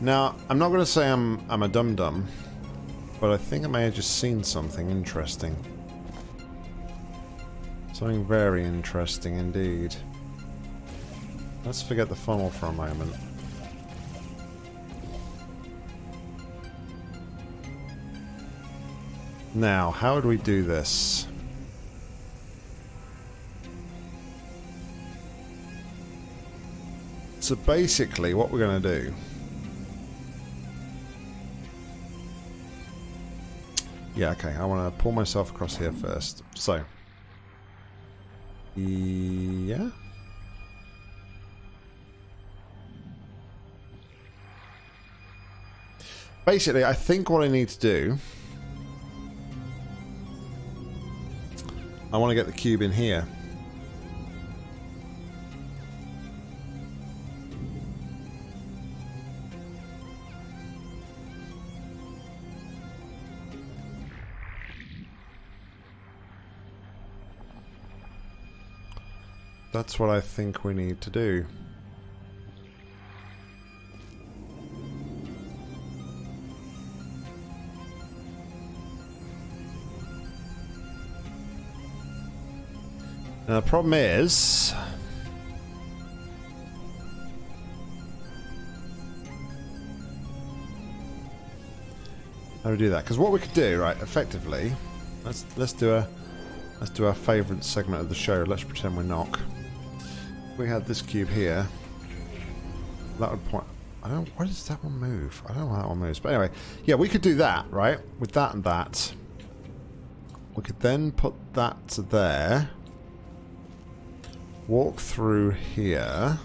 Now, I'm not going to say I'm I'm a dum-dum, but I think I may have just seen something interesting. Something very interesting indeed. Let's forget the funnel for a moment. Now, how do we do this? So basically, what we're going to do... Yeah, okay, I want to pull myself across here first. So... Yeah? Basically, I think what I need to do... I want to get the cube in here. That's what I think we need to do. Now the problem is, how do we do that? Because what we could do, right? Effectively, let's let's do a let's do our favourite segment of the show. Let's pretend we're knock. We had this cube here. That would point. I don't. Why does that one move? I don't know why that one moves. But anyway, yeah, we could do that, right? With that and that, we could then put that to there. Walk through here.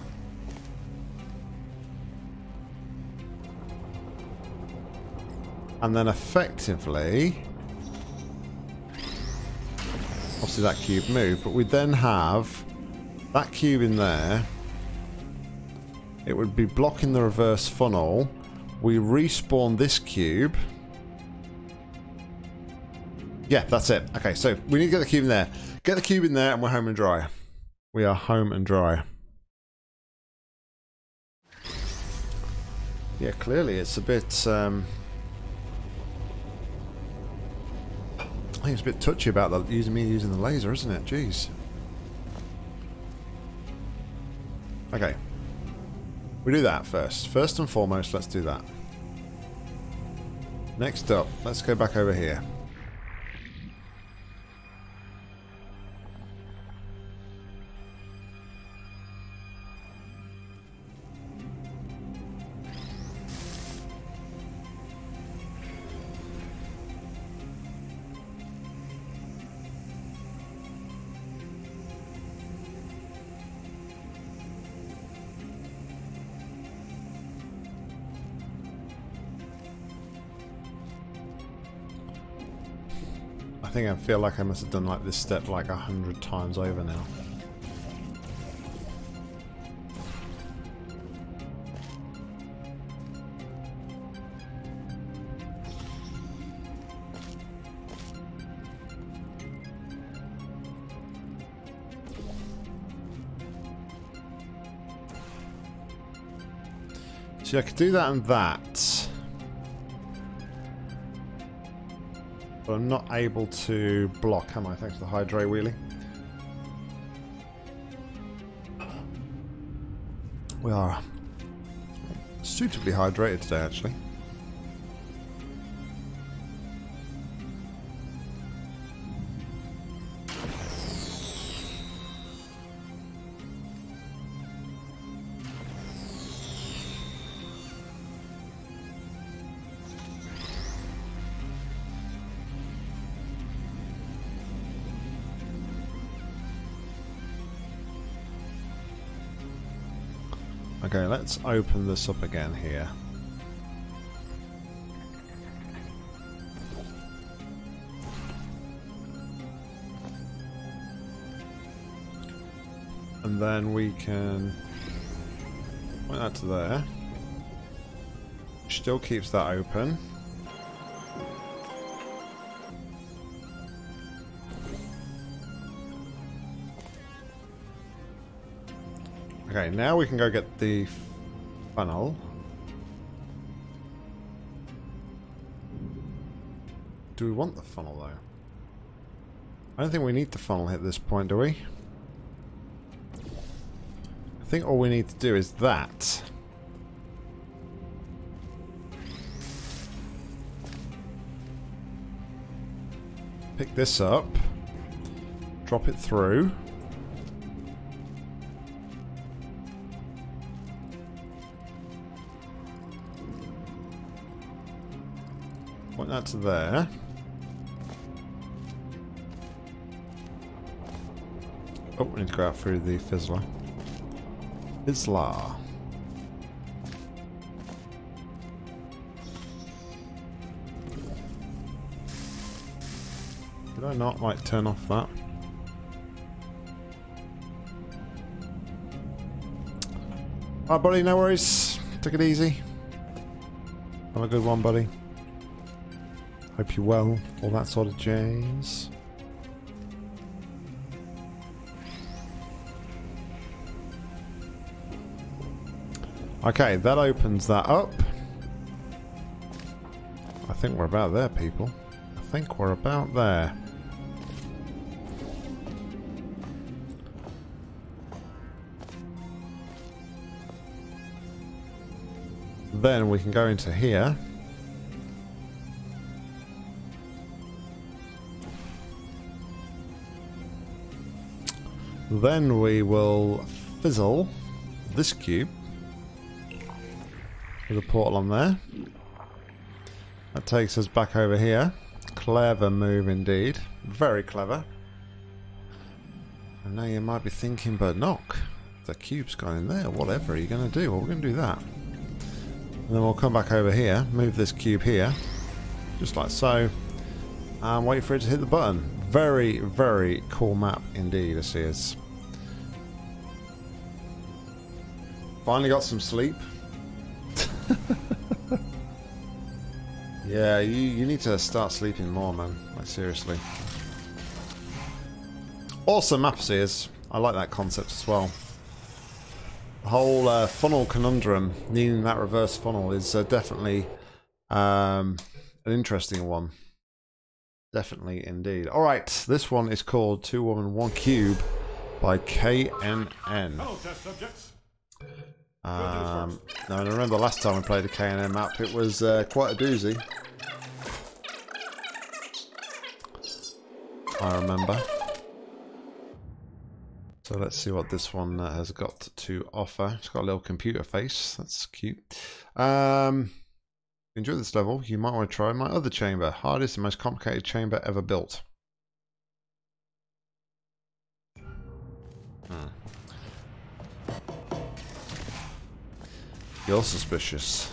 And then effectively... Obviously that cube moved, but we then have that cube in there. It would be blocking the reverse funnel. We respawn this cube. Yeah, that's it. Okay, so we need to get the cube in there. Get the cube in there and we're home and dry. We are home and dry. Yeah, clearly it's a bit... Um, I think it's a bit touchy about the, using me using the laser, isn't it? Jeez. Okay. We do that first. First and foremost, let's do that. Next up, let's go back over here. I think I feel like I must have done like this step like a hundred times over now. So I could do that and that. But I'm not able to block, am I, thanks to the Hydro Wheelie? We are suitably hydrated today, actually. Okay, let's open this up again here. And then we can point that to there. Still keeps that open. Okay, now we can go get the funnel. Do we want the funnel, though? I don't think we need the funnel at this point, do we? I think all we need to do is that. Pick this up. Drop it through. That's there. Oh, we need to go out through the fizzler. Fizzler. Did I not, like, turn off that? Alright, buddy, no worries. Take it easy. Have a good one, buddy. Hope you're well, all that sort of jazz. Okay, that opens that up. I think we're about there, people. I think we're about there. Then we can go into here. Then we will fizzle this cube with a portal on there. That takes us back over here. Clever move indeed. Very clever. I know you might be thinking, but knock, the cube's gone in there. Whatever are you going to do? Well, we're going to do that. And then we'll come back over here, move this cube here, just like so, and wait for it to hit the button. Very, very cool map indeed, Asears. Finally got some sleep. Yeah, you, you need to start sleeping more, man. Like, seriously. Awesome map, Asears. I like that concept as well. The whole uh, funnel conundrum, needing that reverse funnel, is uh, definitely um, an interesting one. Definitely, indeed. Alright, this one is called Two Women, One Cube by K N N. Um, now, I remember last time we played a K N N map, it was uh, quite a doozy. I remember. So let's see what this one uh, has got to offer. It's got a little computer face. That's cute. Um... Enjoy this level, you might want to try my other chamber. Hardest and most complicated chamber ever built. Hmm. You're suspicious.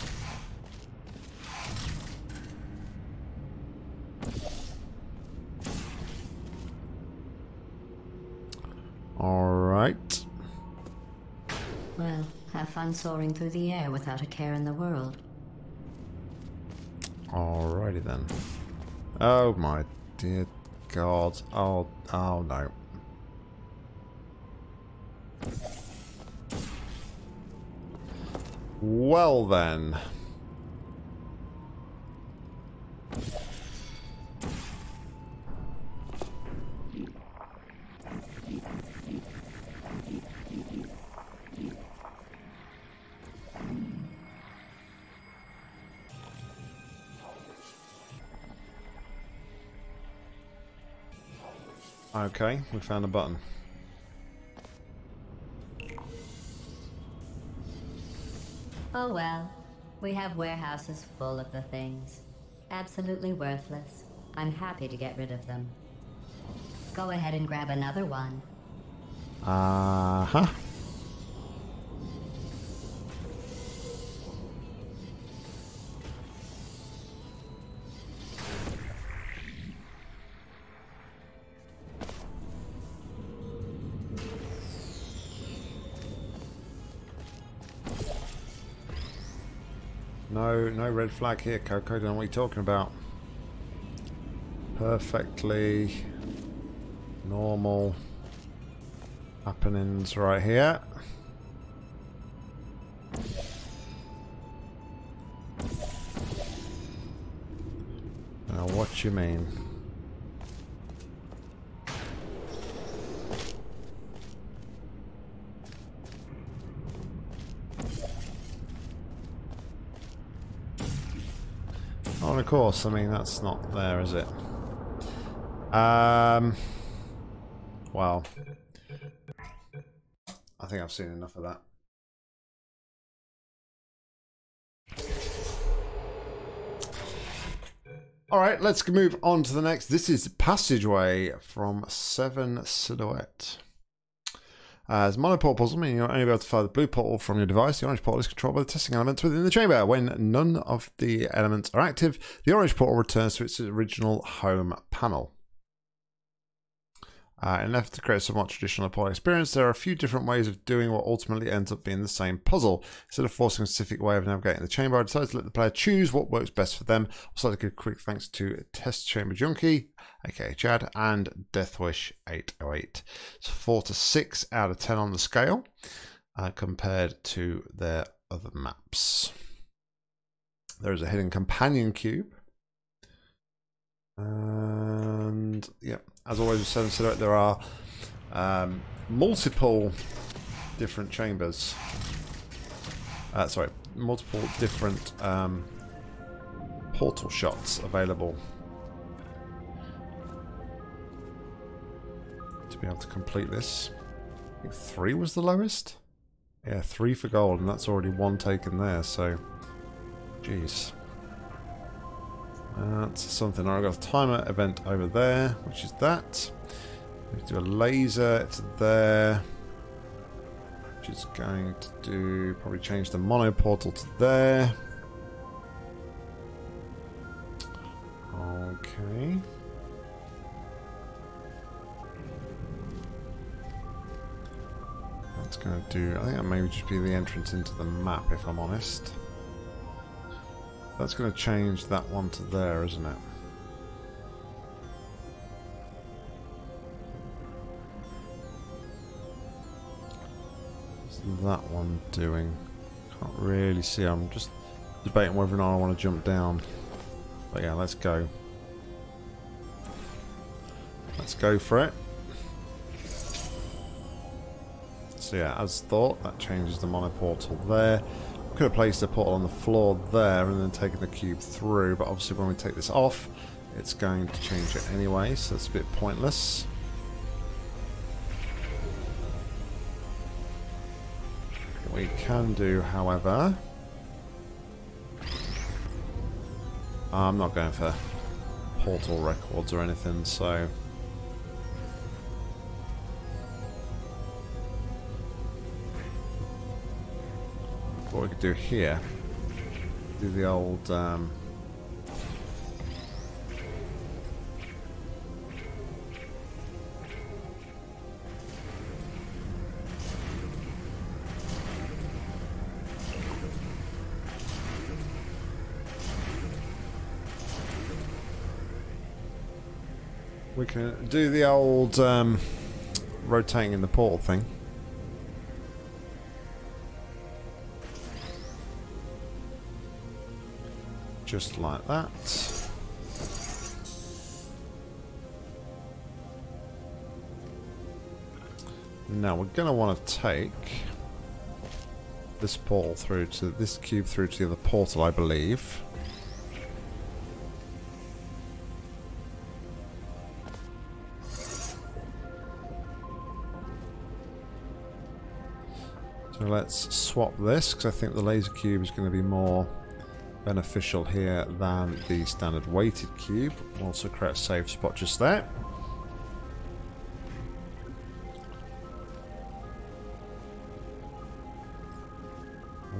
Alright. Well, have fun soaring through the air without a care in the world. Alrighty then. Oh my dear God. Oh, oh no. Well then. Okay, we found a button. Oh well, we have warehouses full of the things. Absolutely worthless. I'm happy to get rid of them. Go ahead and grab another one. Uh-huh. No, no red flag here, Coco. Don't know what you're talking about. Perfectly normal happenings right here. Now, what you mean? Of course, I mean, that's not there, is it? Um, well, I think I've seen enough of that. All right, let's move on to the next. This is Passageway from Seven Silhouette. Uh, it's a monoport puzzle, meaning you're only able to fire the blue portal from your device. The orange portal is controlled by the testing elements within the chamber. When none of the elements are active, the orange portal returns to its original home panel. Uh, in an effort to create a somewhat traditional portal experience, there are a few different ways of doing what ultimately ends up being the same puzzle. Instead of forcing a specific way of navigating the chamber, I decided to let the player choose what works best for them. Also, I'd like to give a quick thanks to Test Chamber Junkie, aka Chad, and Death Wish eight oh eight. It's four to six out of ten on the scale, uh, compared to their other maps. There is a hidden companion cube. And yeah, as always with Seven Silhouette, there are um, multiple different chambers. Uh, sorry, multiple different um, portal shots available to be able to complete this. I think three was the lowest. Yeah, three for gold, and that's already one taken there. So, jeez. That's something. I've got a timer event over there, which is that. We do a laser to there, which is going to do probably change the mono portal to there. Okay. That's going to do. I think that may just be the entrance into the map, if I'm honest. That's going to change that one to there, isn't it? What's that one doing? Can't really see. I'm just debating whether or not I want to jump down. But yeah, let's go. Let's go for it. So yeah, as thought, that changes the monoportal there. Could have placed the portal on the floor there and then taken the cube through, but obviously when we take this off, it's going to change it anyway, so it's a bit pointless. What we can do, however, I'm not going for portal records or anything, so what we could do here, do the old um, we can do the old um, rotating in the portal thing. just like that. Now we're going to want to take this portal through to this cube through to the other portal, I believe. So let's swap this, because I think the laser cube is going to be more beneficial here than the standard weighted cube. We'll also create a safe spot just there.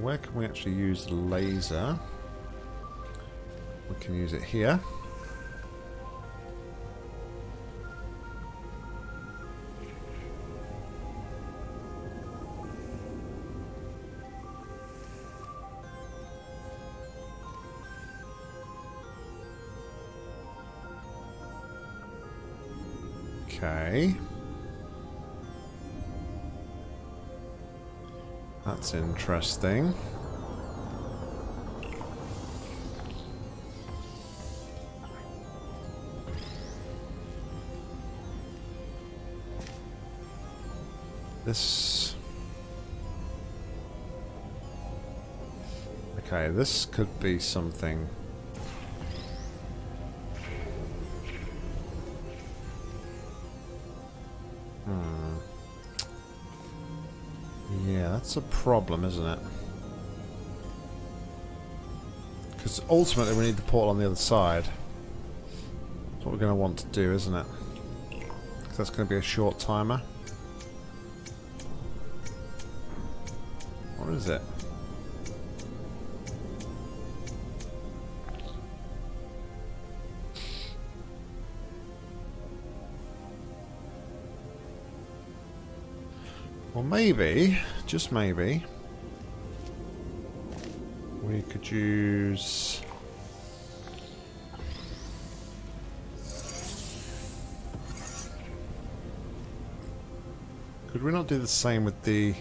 Where can we actually use the laser? We can use it here. Okay. That's interesting. This... Okay, this could be something... That's a problem, isn't it? Because ultimately we need the portal on the other side. That's what we're going to want to do, isn't it? Because that's going to be a short timer. What is it? Well, maybe... Just maybe we could use could we not do the same with the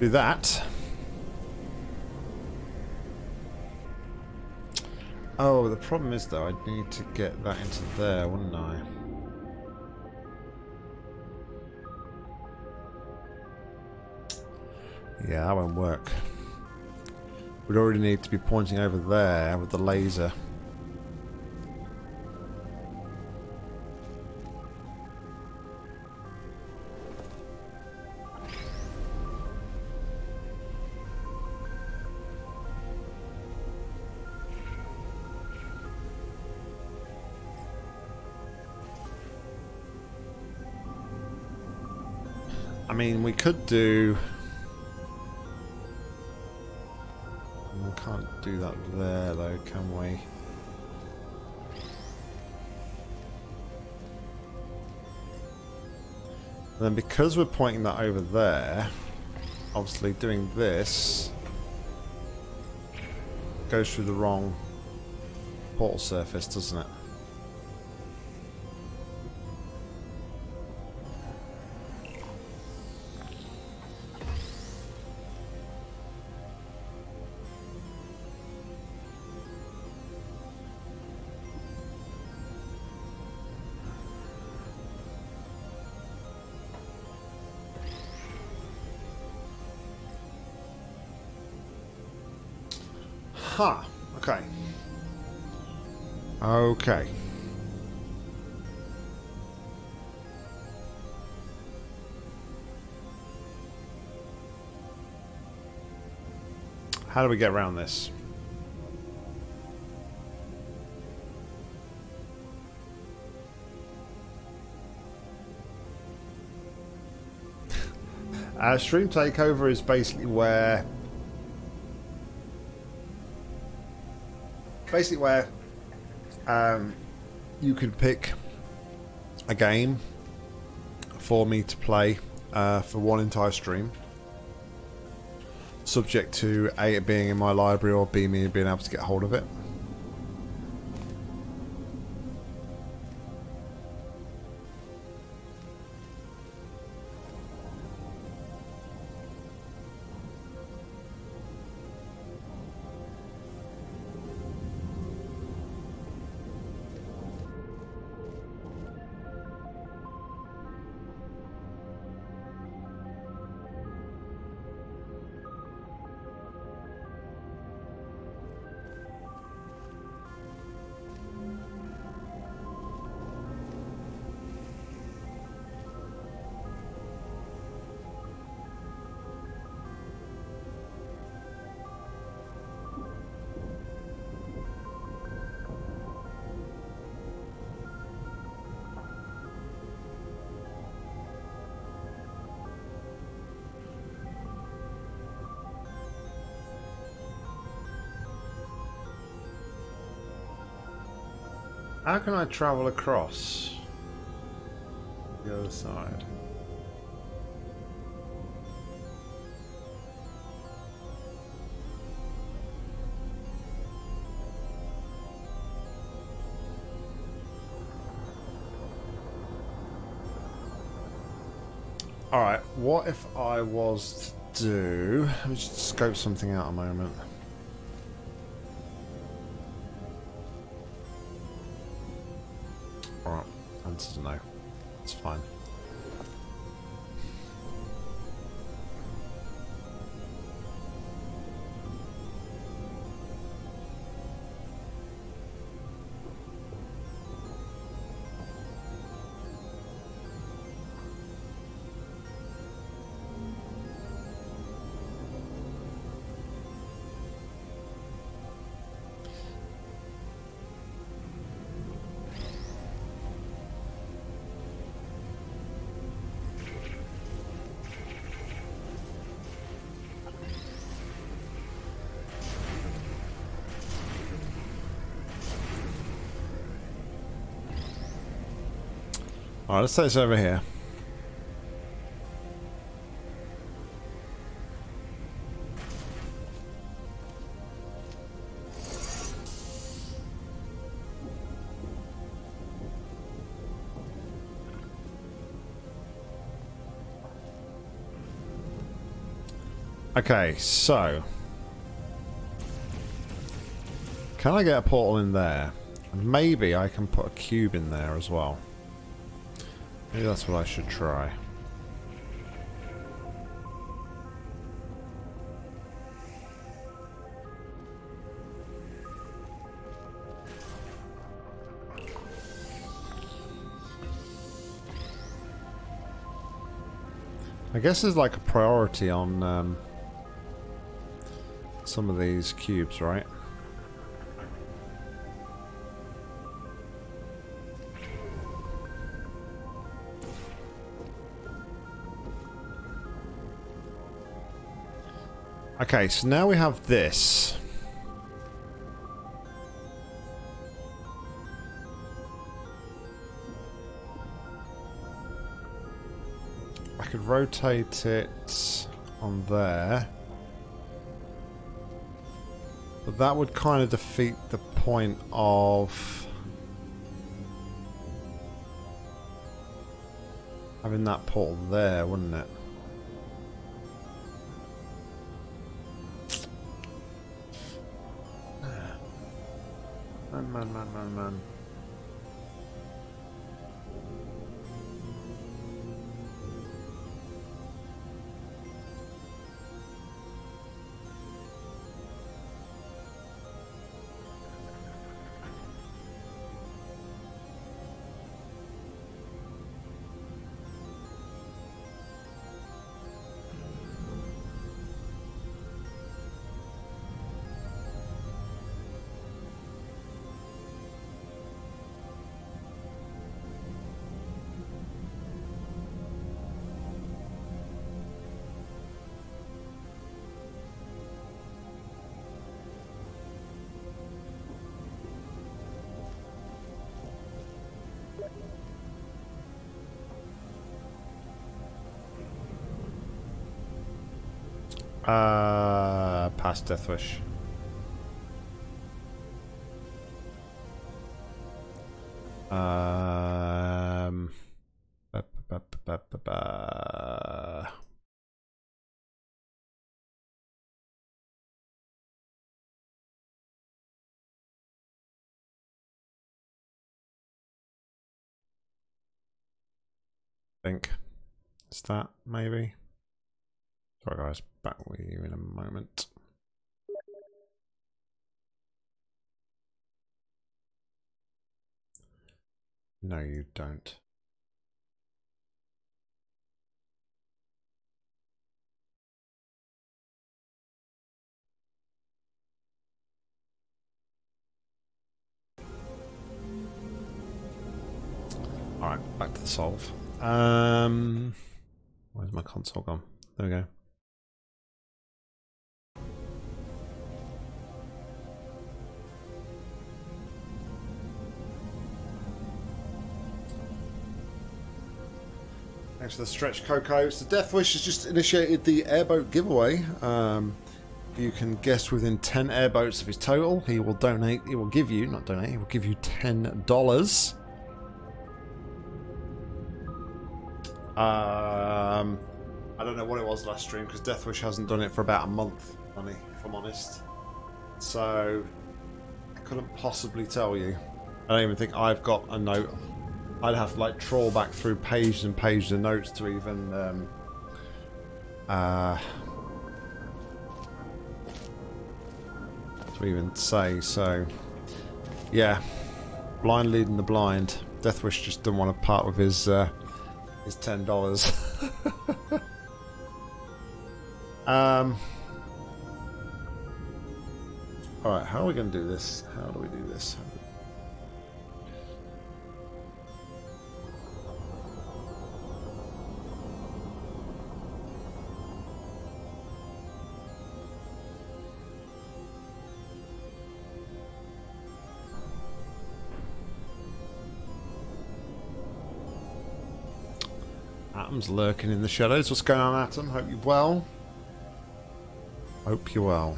Do that. Oh, the problem is though, I'd need to get that into there, wouldn't I? Yeah, that won't work. We'd already need to be pointing over there with the laser. I mean, we could do... We can't do that there, though, can we? And then because we're pointing that over there, obviously doing this goes through the wrong portal surface, doesn't it? Huh, okay. Okay. How do we get around this? uh, stream takeover is basically where Basically where um, you can pick a game for me to play uh, for one entire stream, subject to A, it being in my library, or B, me being able to get hold of it. How can I travel across the other side? Alright, what if I was to do... Let me just scope something out a moment. No, it's fine. Alright, let's take this over here. Okay, so... Can I get a portal in there? Maybe I can put a cube in there as well. Maybe that's what I should try. I guess there's like a priority on um, some of these cubes, right? Okay, so now we have this. I could rotate it on there. But that would kind of defeat the point of having that portal there, wouldn't it? Man, man, man, man. Uh, past Death Wish. Um, ba, ba, ba, ba, ba, ba. I think it's that, maybe. Sorry guys, back with you in a moment. No, you don't. All right, back to the solve. Um, where's my console gone? There we go. Thanks for the stretch, Coco. So Death Wish has just initiated the airboat giveaway. Um, you can guess within ten airboats of his total. He will donate, he will give you, not donate, he will give you ten dollars. Um, I don't know what it was last stream because Death Wish hasn't done it for about a month, honey, if I'm honest. So, I couldn't possibly tell you. I don't even think I've got a note. I'd have to like trawl back through pages and pages of notes to even um, uh, to even say. So yeah, blind leading the blind. Death Wish just didn't want to part with his uh, his ten dollars. um. All right, how are we going to do this? How do we do this? Atom's lurking in the shadows. What's going on, Atom? Hope you're well. Hope you're well.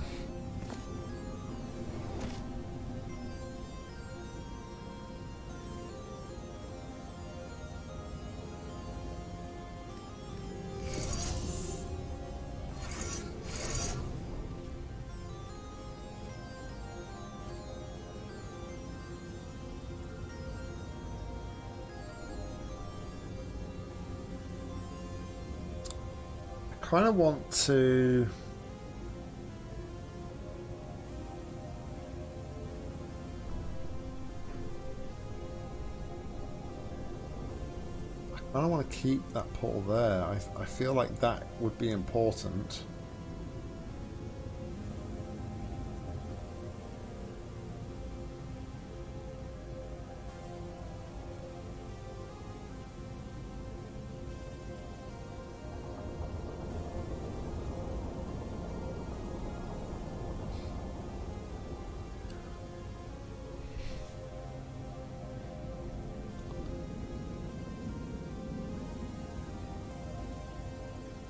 I kind of want to... I kind of want to keep that portal there. I, I feel like that would be important.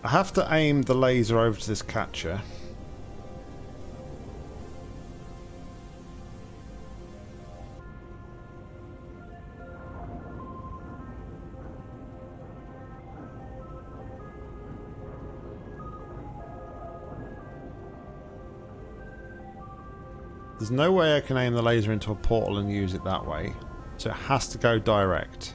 I have to aim the laser over to this catcher. There's no way I can aim the laser into a portal and use it that way, so it has to go direct.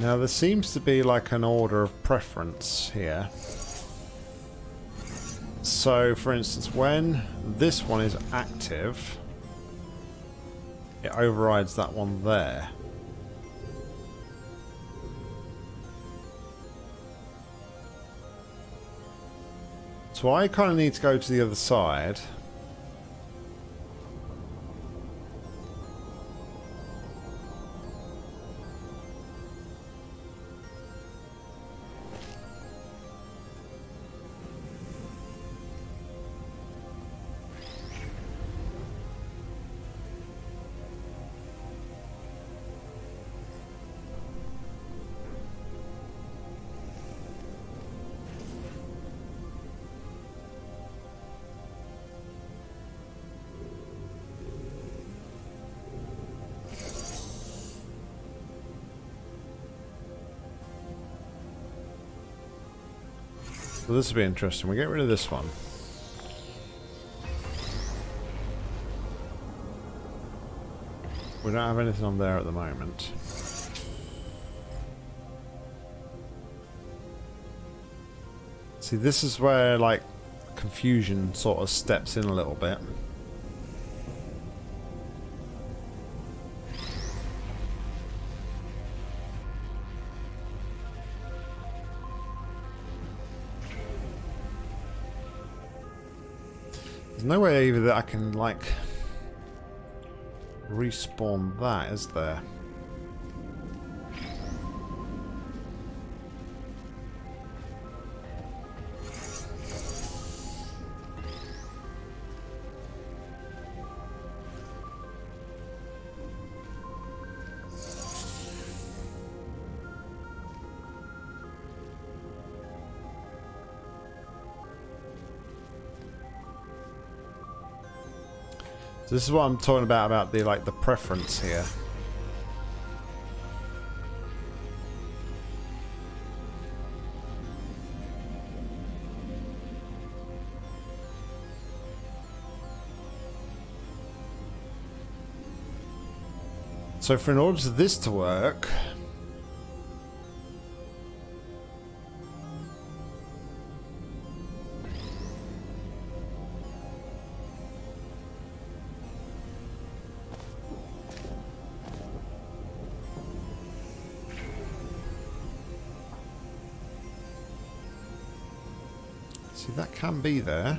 Now there seems to be like an order of preference here. So, for instance, when this one is active, it overrides that one there. So I kind of need to go to the other side. So this will be interesting. We get rid of this one. We don't have anything on there at the moment. See, this is where, like, confusion sort of steps in a little bit. No way either that I can, like, respawn that, is there? This is what I'm talking about, about the, like, the preference here. So for in order for this to work, can be there.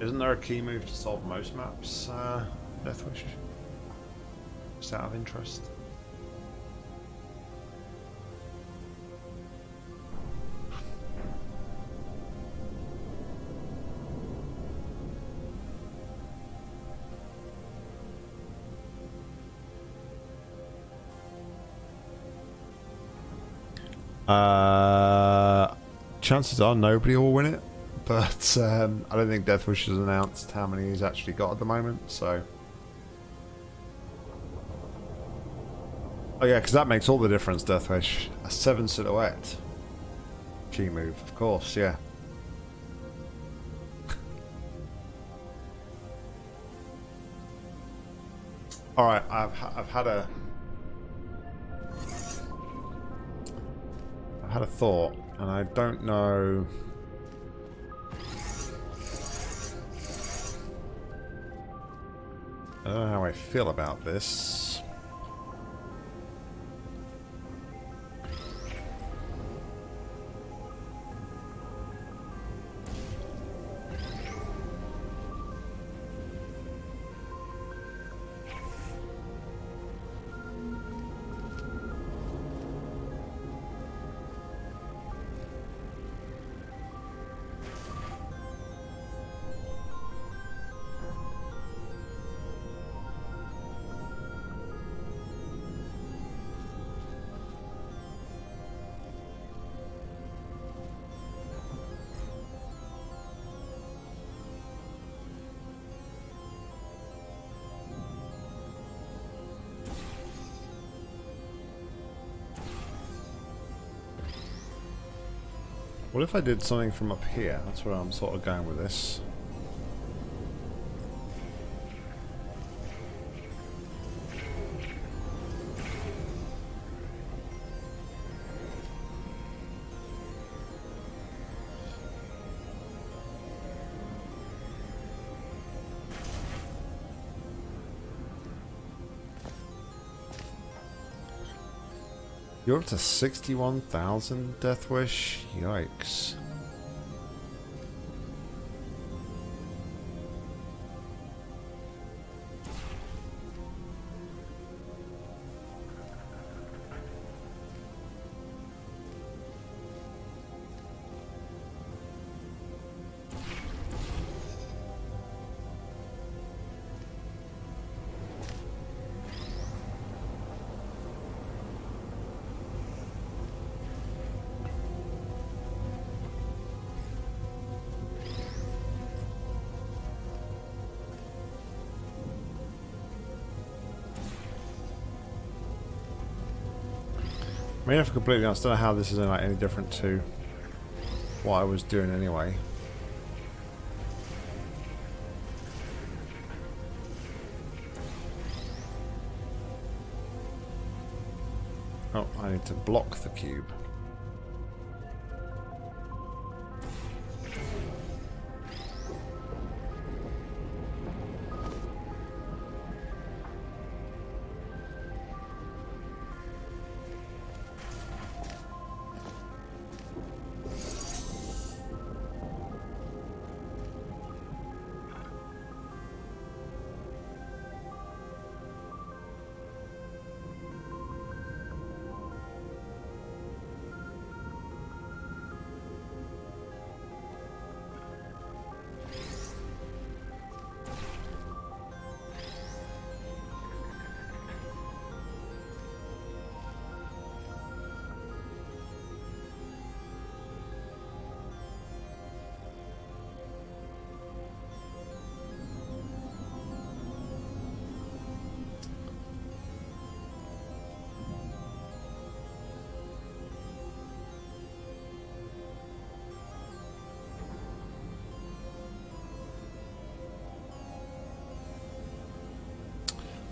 Isn't there a key move to solve most maps, uh, Death Wish? Just out of interest. Uh, chances are nobody will win it, but um, I don't think Death Wish has announced how many he's actually got at the moment, so... Oh yeah, because that makes all the difference, Death Wish. A Seven Silhouette. Key move, of course, yeah. Alright, I've, I've had a... I had a thought, and I don't know. I don't know how I feel about this. What if I did something from up here? That's where I'm sort of going with this. You're up to sixty-one thousand, Death Wish? Yikes. I mean, if I'm completely honest, I don't know how this is like, any different to what I was doing anyway. Oh, I need to block the cube.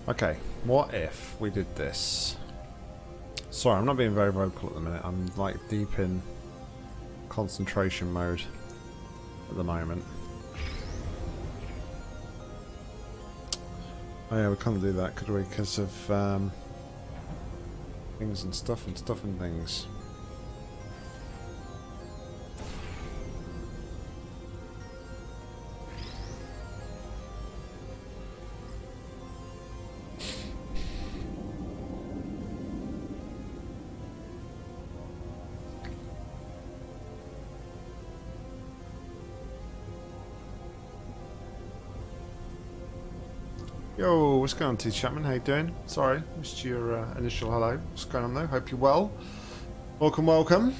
Okay, what if we did this? Sorry, I'm not being very vocal at the minute. I'm like deep in concentration mode at the moment. Oh yeah, we can't do that, could we? Because of um, things and stuff and stuff and things. Yo, what's going on, T. Chapman? How you doing? Sorry, missed your uh, initial hello. What's going on though? Hope you're well. Welcome, welcome.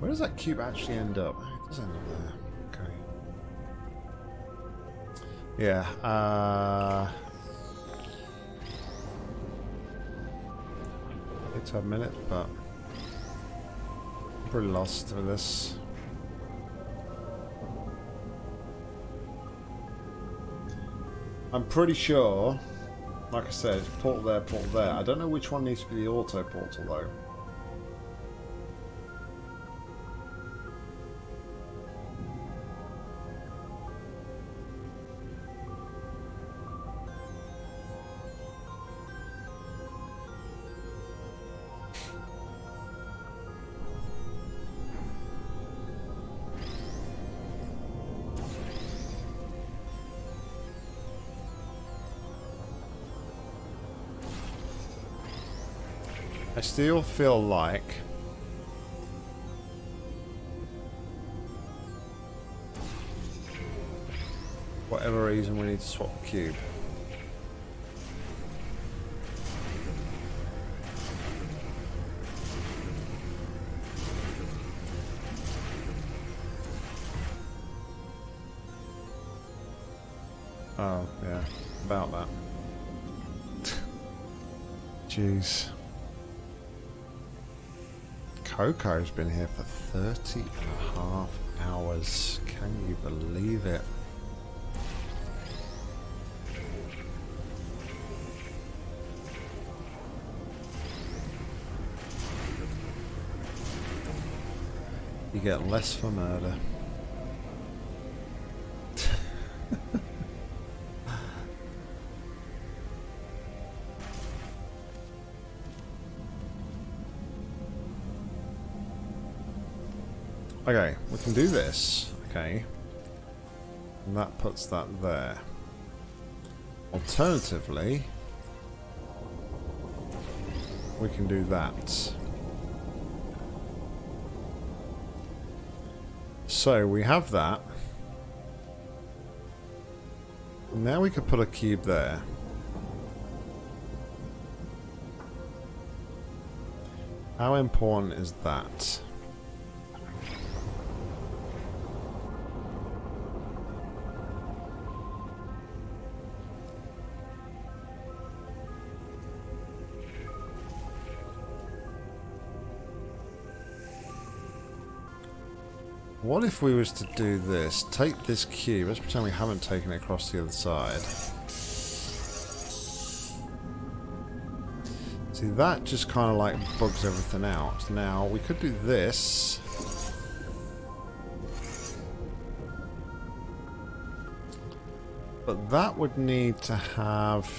Where does that cube actually end up? It does end up there. Okay. Yeah. Uh, it's a minute, but I'm pretty lost with this. I'm pretty sure, like I said, portal there, portal there. I don't know which one needs to be the auto portal though. I still feel like whatever reason we need to swap cube. Oh, yeah, about that. Jeez. Coco's been here for thirty and a half hours. Can you believe it? You get less for murder. Okay, we can do this, okay, and that puts that there. Alternatively, we can do that. So we have that. Now we could put a cube there. How important is that? What if we was to do this? Take this cube. Let's pretend we haven't taken it across the other side. See, that just kind of like bugs everything out. Now, we could do this. But that would need to have...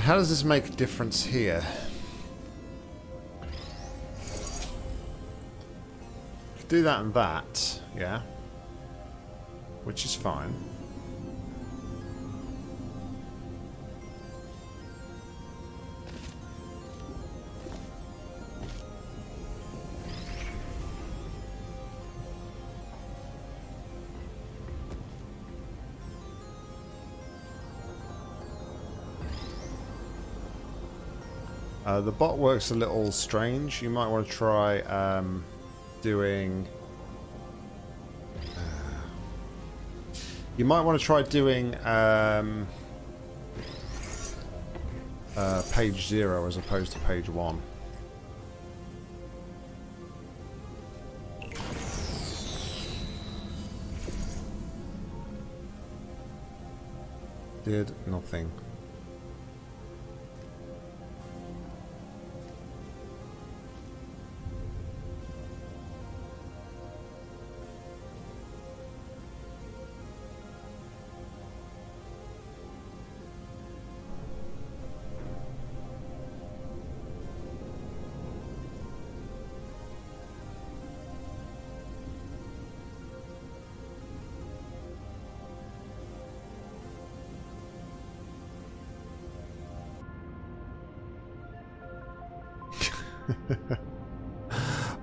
How does this make a difference here? Do that and that, yeah. Which is fine. Uh, the bot works a little strange. You might want to try um, doing. Uh, you might want to try doing um, uh, page zero as opposed to page one. Did nothing.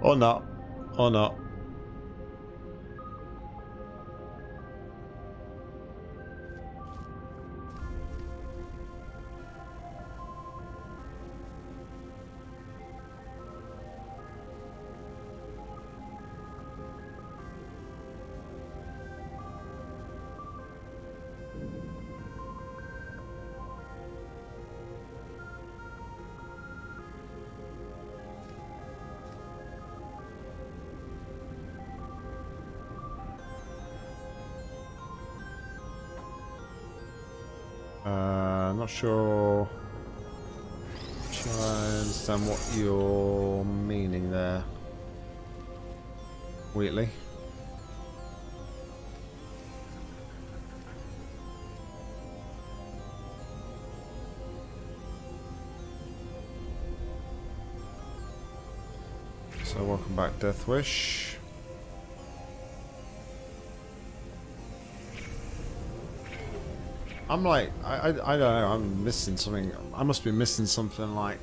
Or not. Or not. Sure. Try and understand what you're meaning there. Wheatley. So welcome back, Death Wish. I'm like, I, I, I don't know, I'm missing something. I must be missing something like...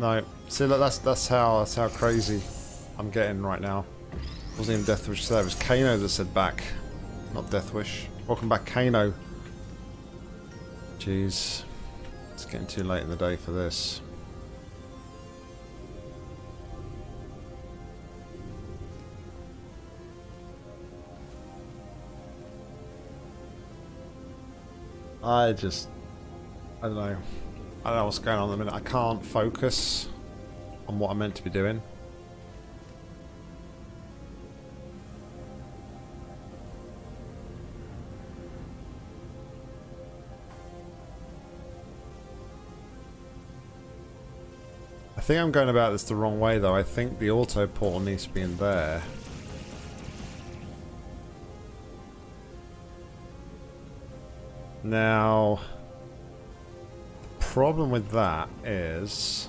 No, see, look, that's that's how that's how crazy I'm getting right now. It wasn't even Death Wish there. It was Kano that said back, not Death Wish. Welcome back, Kano. Jeez, it's getting too late in the day for this. I just, I don't know. I don't know what's going on at the minute. I can't focus on what I'm meant to be doing. I think I'm going about this the wrong way though. I think the auto portal needs to be in there. Now... problem with that is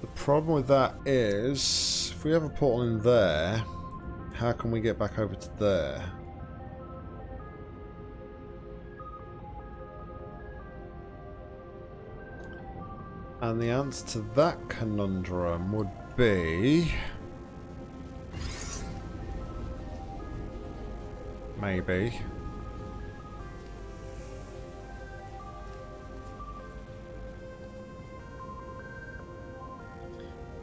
the problem with that is if we have a portal in there, how can we get back over to there? And the answer to that conundrum would be maybe.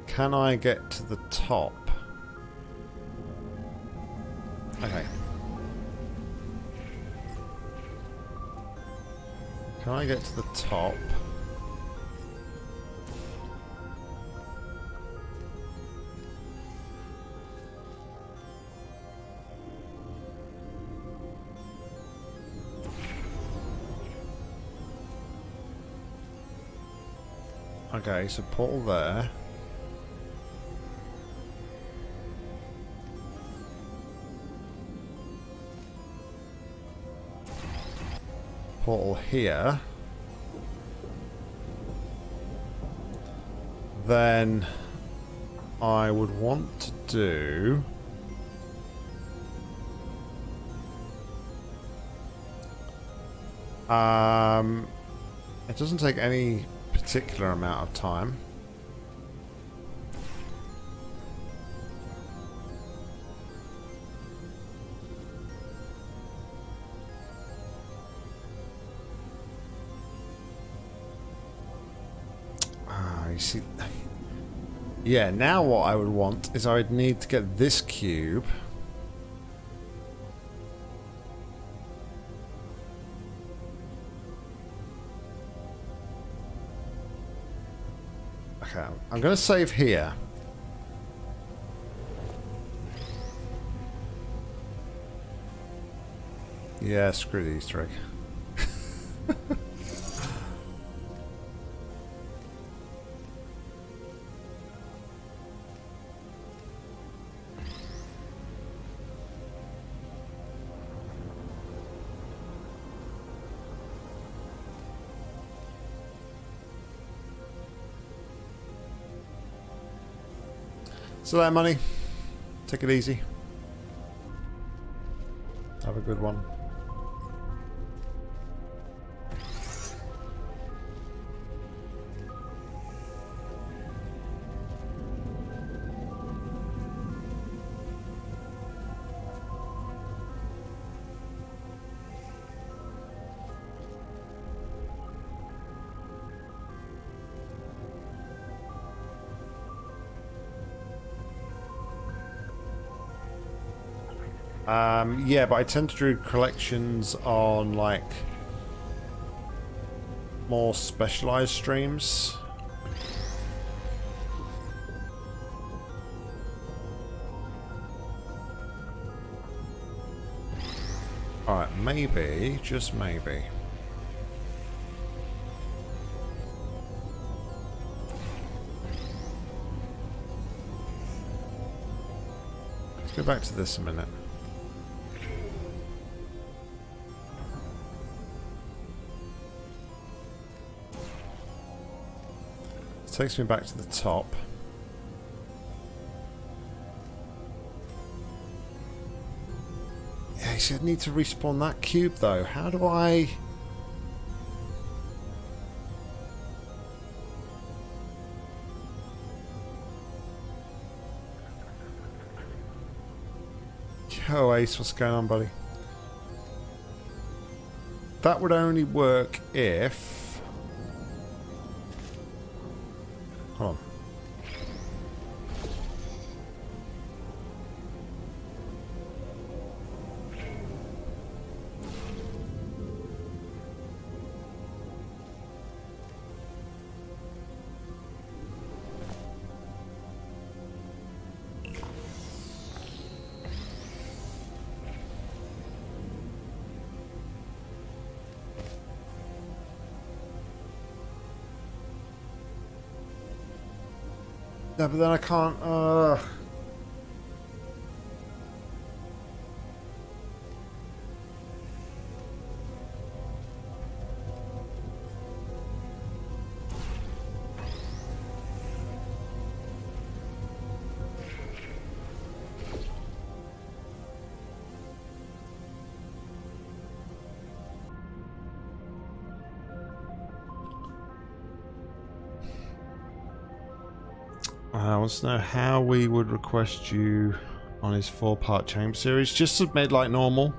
Can I get to the top? Okay. Can I get to the top? Okay, so portal there. Portal here. Then I would want to do... Um, it doesn't take any... particular amount of time. Ah, you see. Yeah, now what I would want is I would need to get this cube. I'm going to save here. Yeah, screw the Easter egg. So that money, take it easy. Have a good one. Um, yeah, but I tend to do collections on, like, more specialized streams. maybe, just maybe. Let's go back to this a minute. It takes me back to the top. I need to respawn that cube though. How do I... Yo Ace, what's going on, buddy? That would only work if... Hold on. No, but then I can't, uh... know how we would request you on his four-part chamber series. Just submit like normal.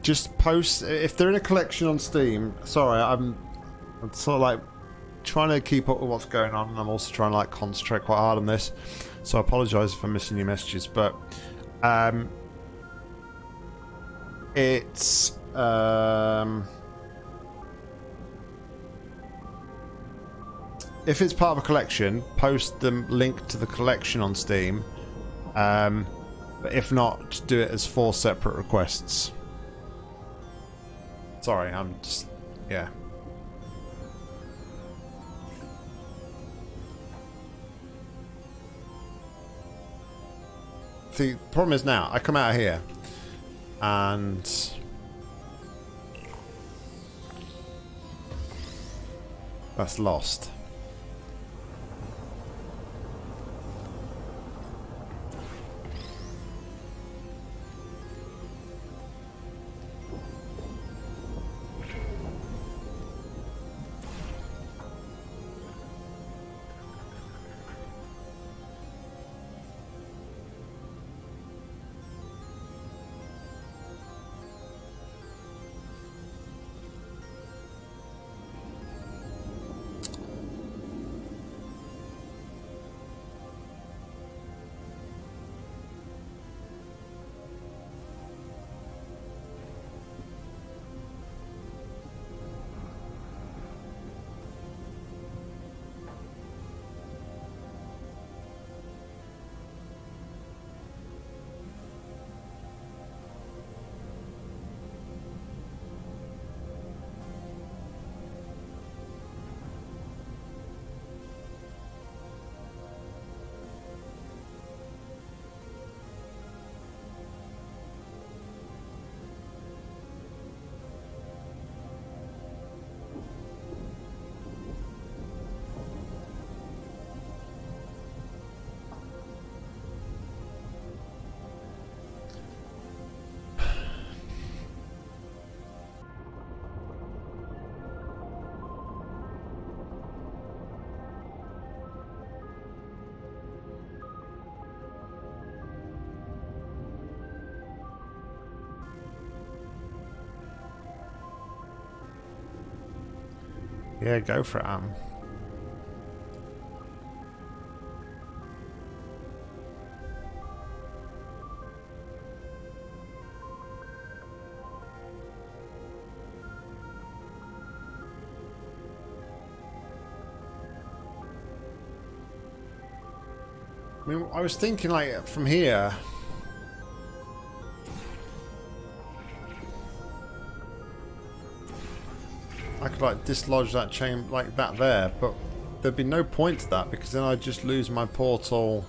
Just post if they're in a collection on Steam. Sorry, I'm, I'm sort of like trying to keep up with what's going on, and I'm also trying to like concentrate quite hard on this. So I apologise if I'm missing your messages, but um, it's um. If it's part of a collection, post them link to the collection on Steam. Um, but if not, do it as four separate requests. Sorry, I'm just... yeah. The problem is now, I come out of here and... that's lost. Yeah, go for it, Adam. I mean, I was thinking, like, from here... I could like dislodge that chain like that there, but there'd be no point to that because then I'd just lose my portal.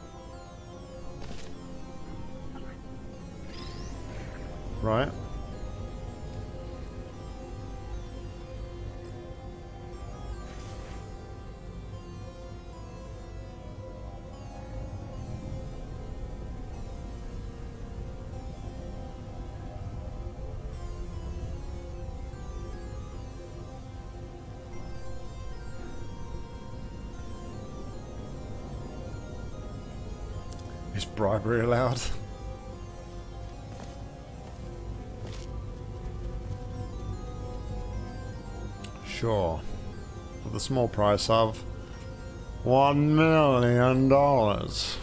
Right. Is bribery allowed? Sure, for the small price of one million dollars.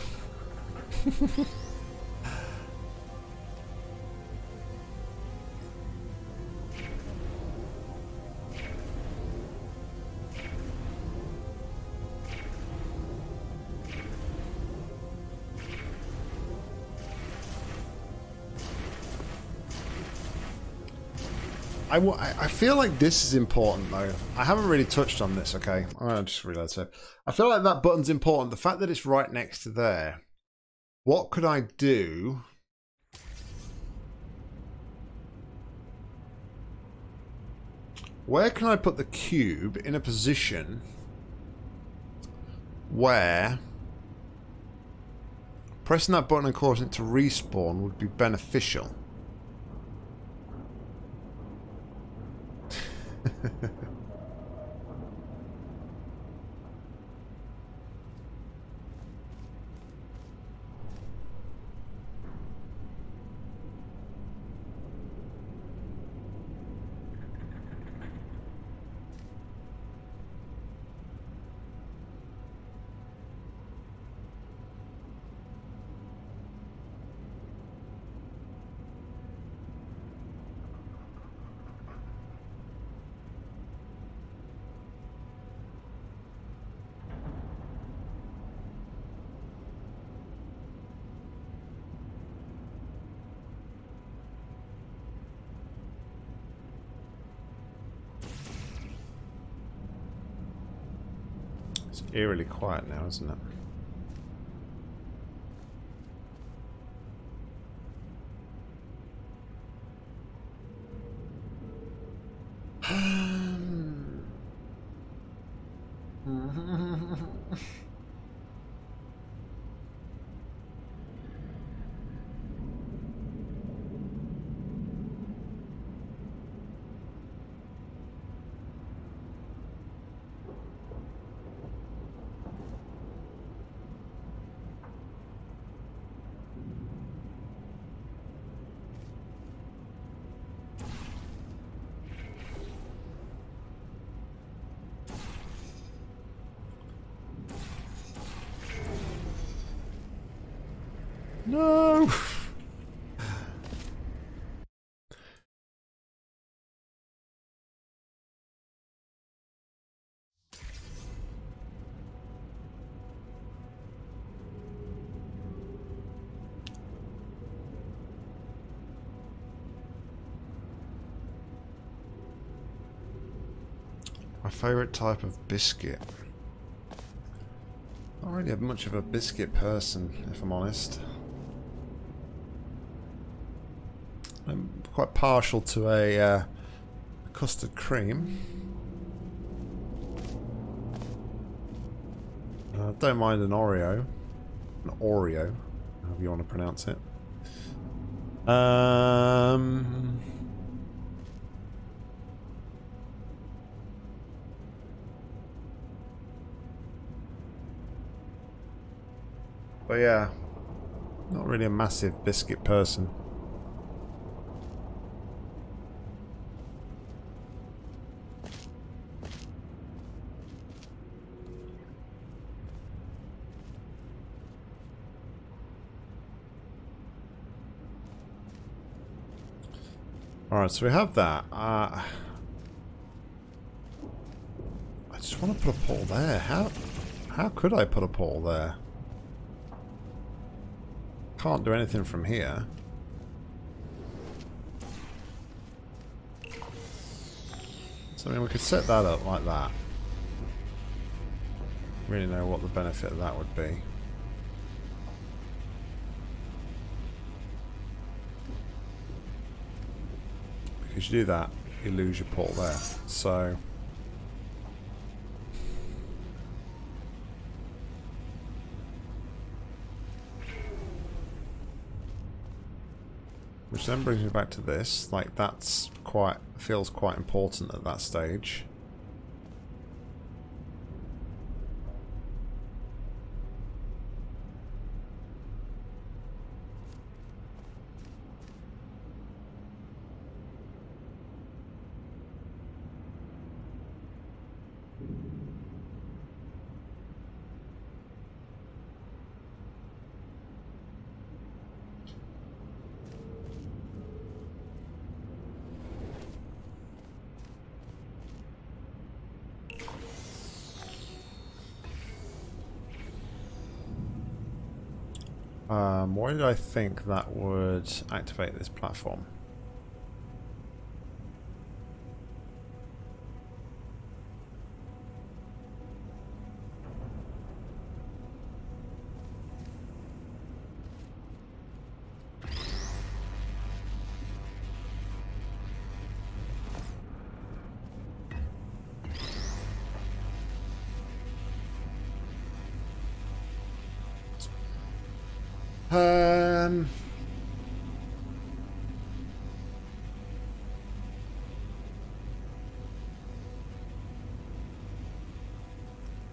I, I feel like this is important though. I haven't really touched on this, okay? I just realized so. I feel like that button's important. The fact that it's right next to there. What could I do? Where can I put the cube in a position where pressing that button and causing it to respawn would be beneficial? It's eerily quiet now, isn't it? No. My favourite type of biscuit. Not really much of a biscuit person, if I'm honest. I'm quite partial to a uh, custard cream. I don't mind an Oreo. An Oreo, however you want to pronounce it. Um, but yeah, not really a massive biscuit person. Alright, so we have that. Uh, I just want to put a pole there. How, how could I put a pole there? Can't do anything from here. So I mean, we could set that up like that. Really know what the benefit of that would be. Because you do that, you lose your portal there. So which then brings me back to this. Like, that's quite, feels quite important at that stage. Um, why did I think that would activate this platform?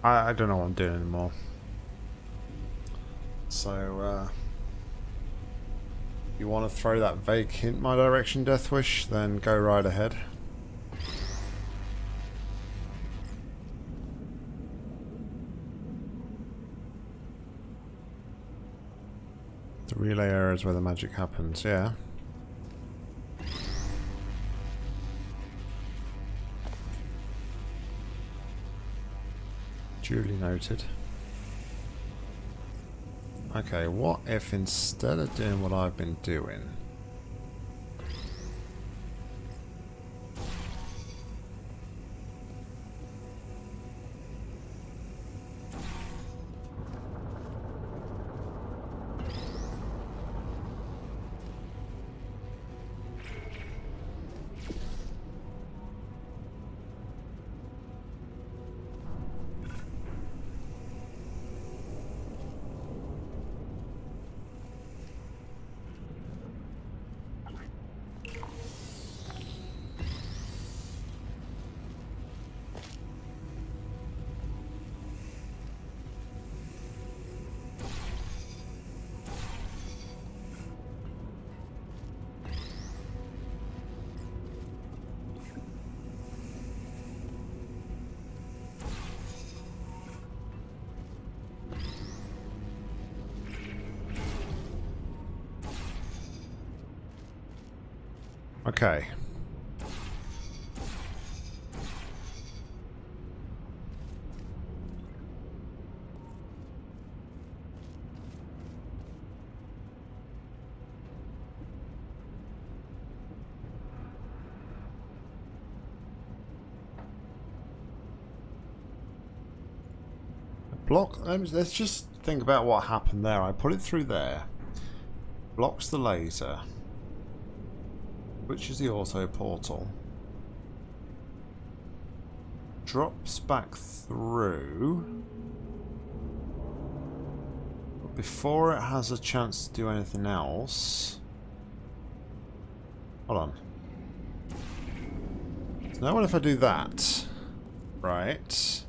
I don't know what I'm doing anymore. So, uh, you want to throw that vague hint my direction, Death Wish? Then go right ahead. The relay area is where the magic happens, yeah. Duly noted. Okay, what if instead of doing what I've been doing, okay. Block, let's just think about what happened there. I put it through there. Blocks the laser. Which is the auto portal. Drops back through. But before it has a chance to do anything else. Hold on. So now what if I do that? Right.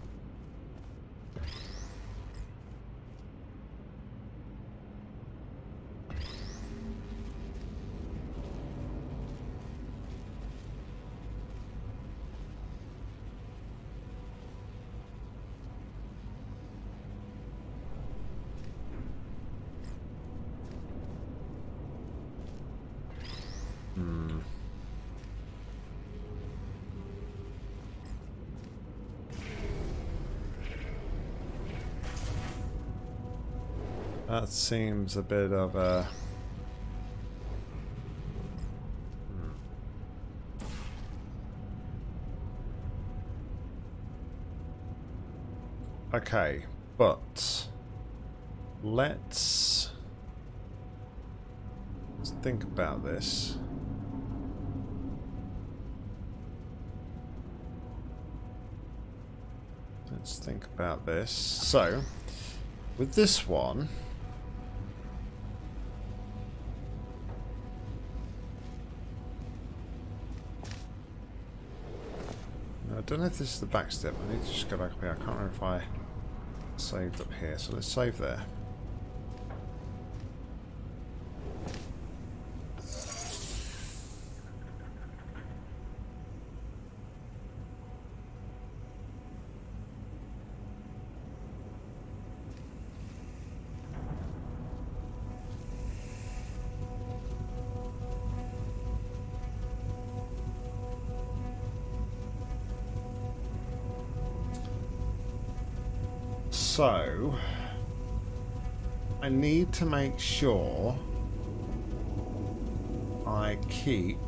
That seems a bit of a... Okay, but let's, let's think about this. Let's think about this. So, with this one, I don't know if this is the back step. I need to just go back up here. I can't remember if I saved up here, so let's save there. So, I need to make sure I keep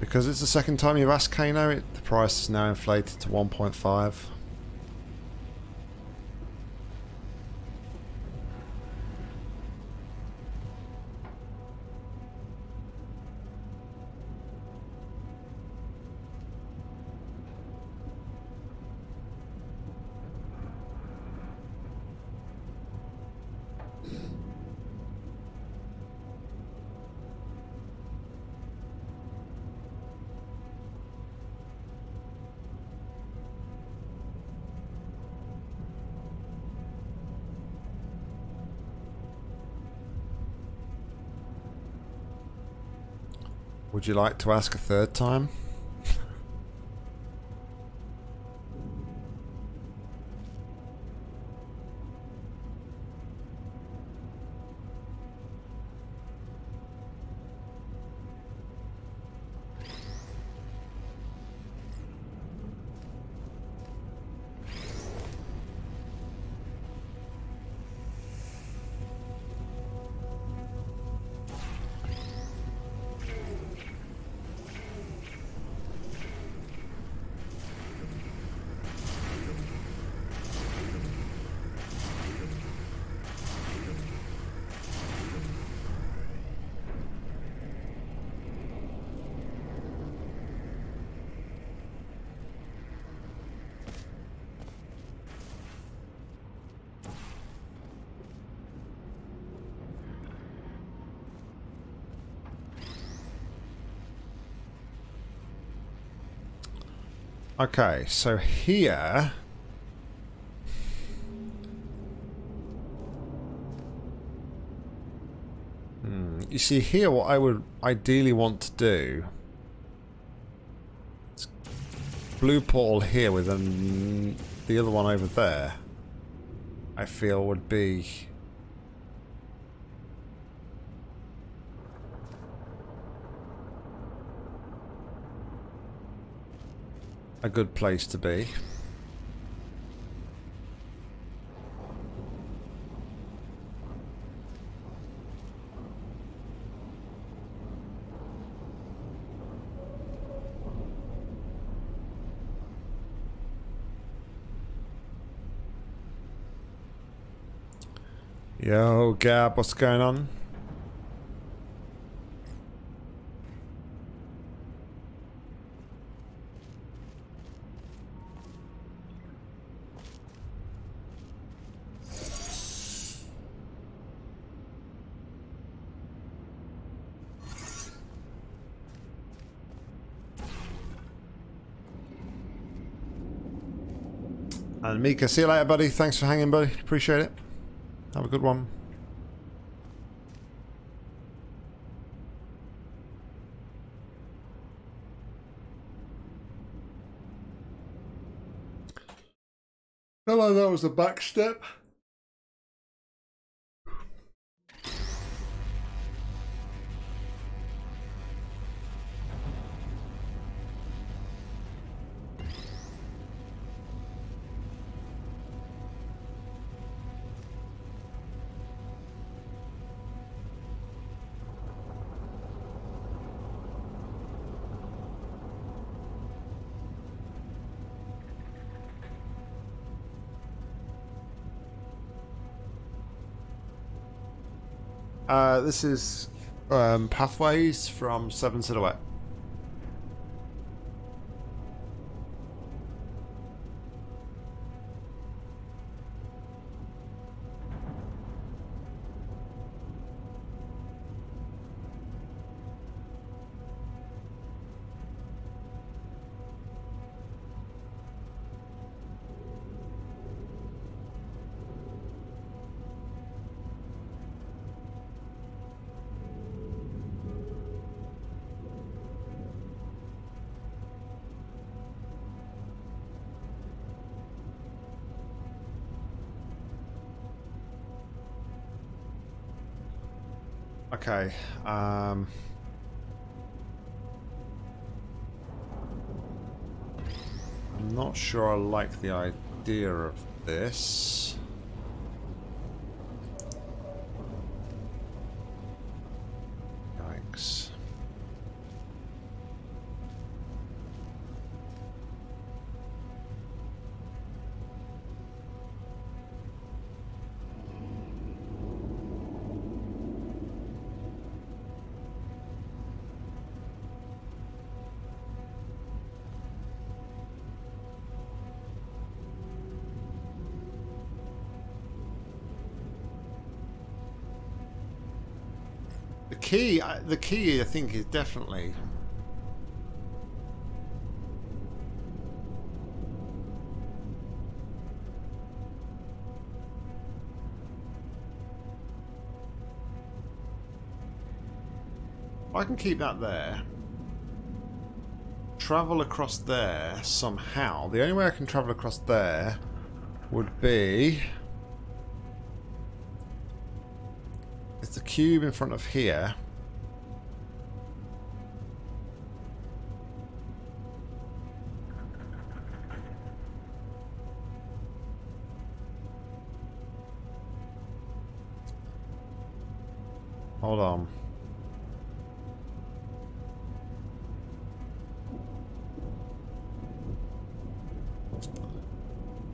Because it's the second time you've asked, Kano, it, the price is now inflated to one point five. Would you like to ask a third time? Okay, so here hmm, you see here what I would ideally want to do is blue portal here with um, the other one over there. I feel would be a good place to be. Yo, Gab, what's going on? And Mika, see you later, buddy. Thanks for hanging, buddy. Appreciate it. Have a good one. Hello, that was the back step. Uh, this is um, Pathways from Seven Silhouette. Okay, um... I'm not sure I like the idea of this. Yikes. Key, the key, I think, is definitely I can keep that there. Travel across there somehow. The only way I can travel across there would be it's the cube in front of here. Hold on.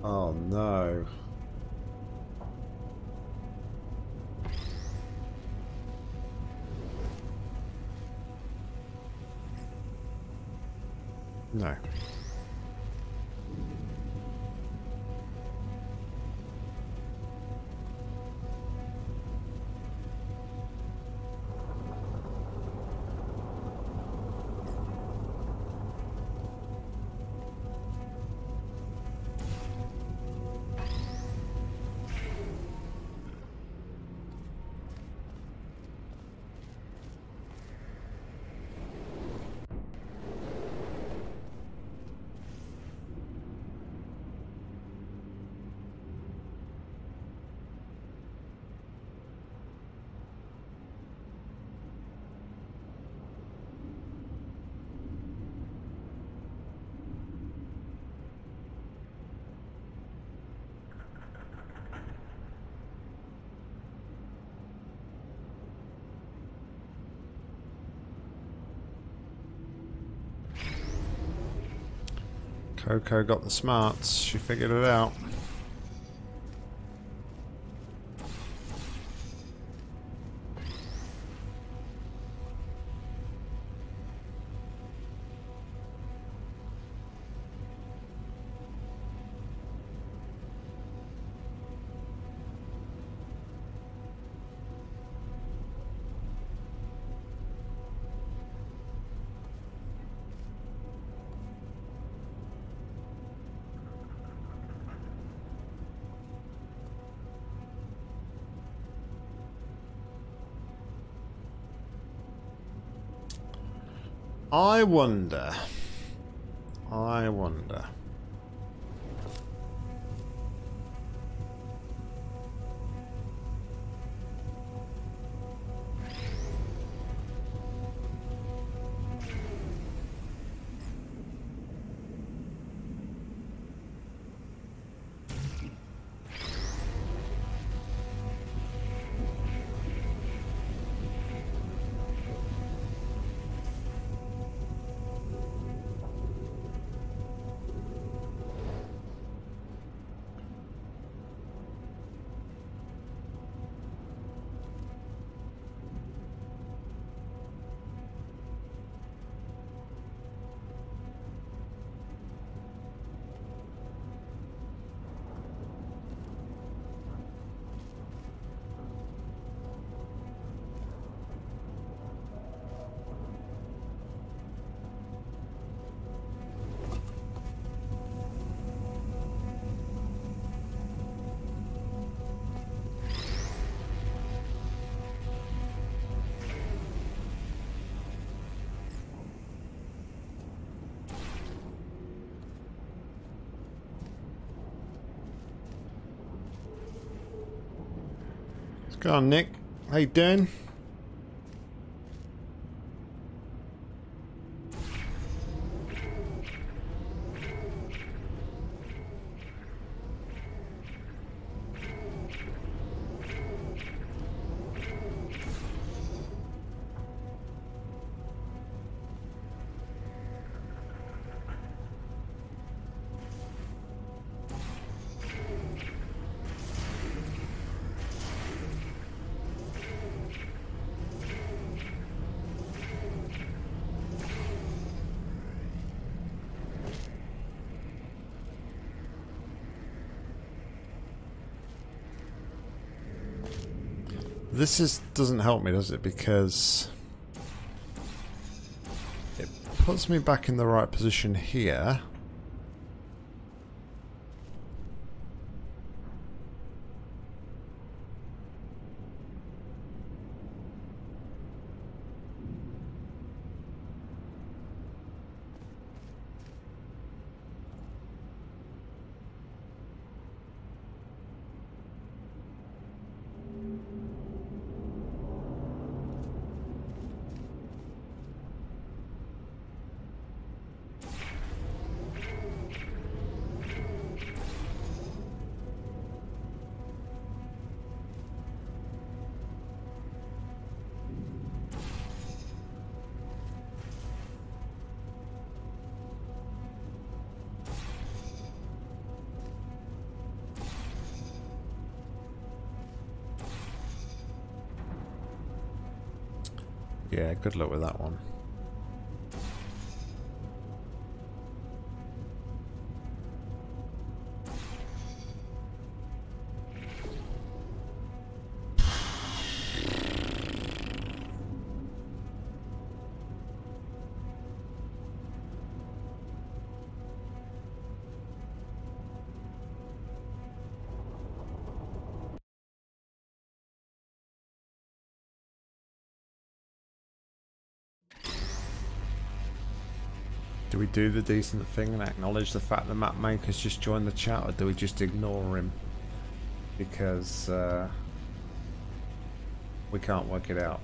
Oh no. No. Coco got the smarts, she figured it out. I wonder, I wonder. Go on, Nick. How you doing? This is, doesn't help me, does it? Because it puts me back in the right position here. Yeah, good luck with that one. Do we do the decent thing and acknowledge the fact that map maker's just joined the chat, or do we just ignore him because uh, we can't work it out?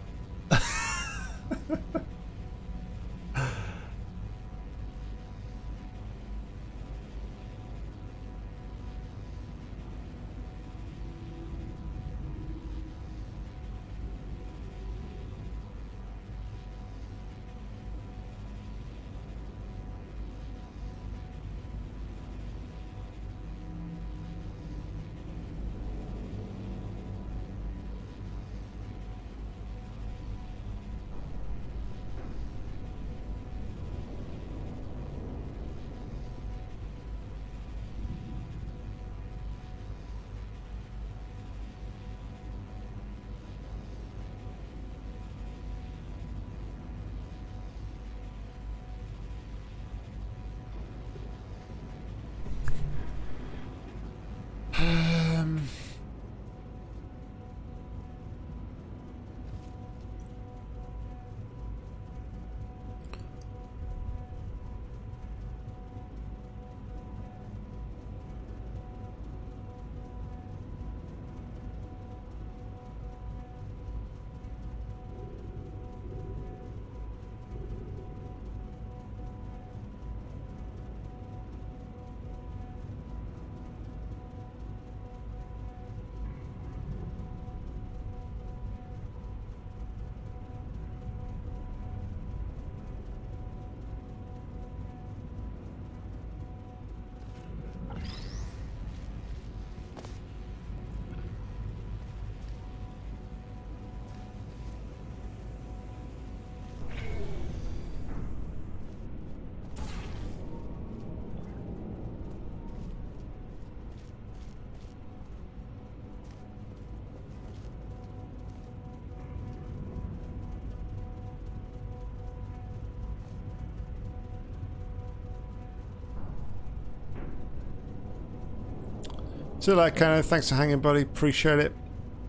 So that, Kano, thanks for hanging, buddy. Appreciate it.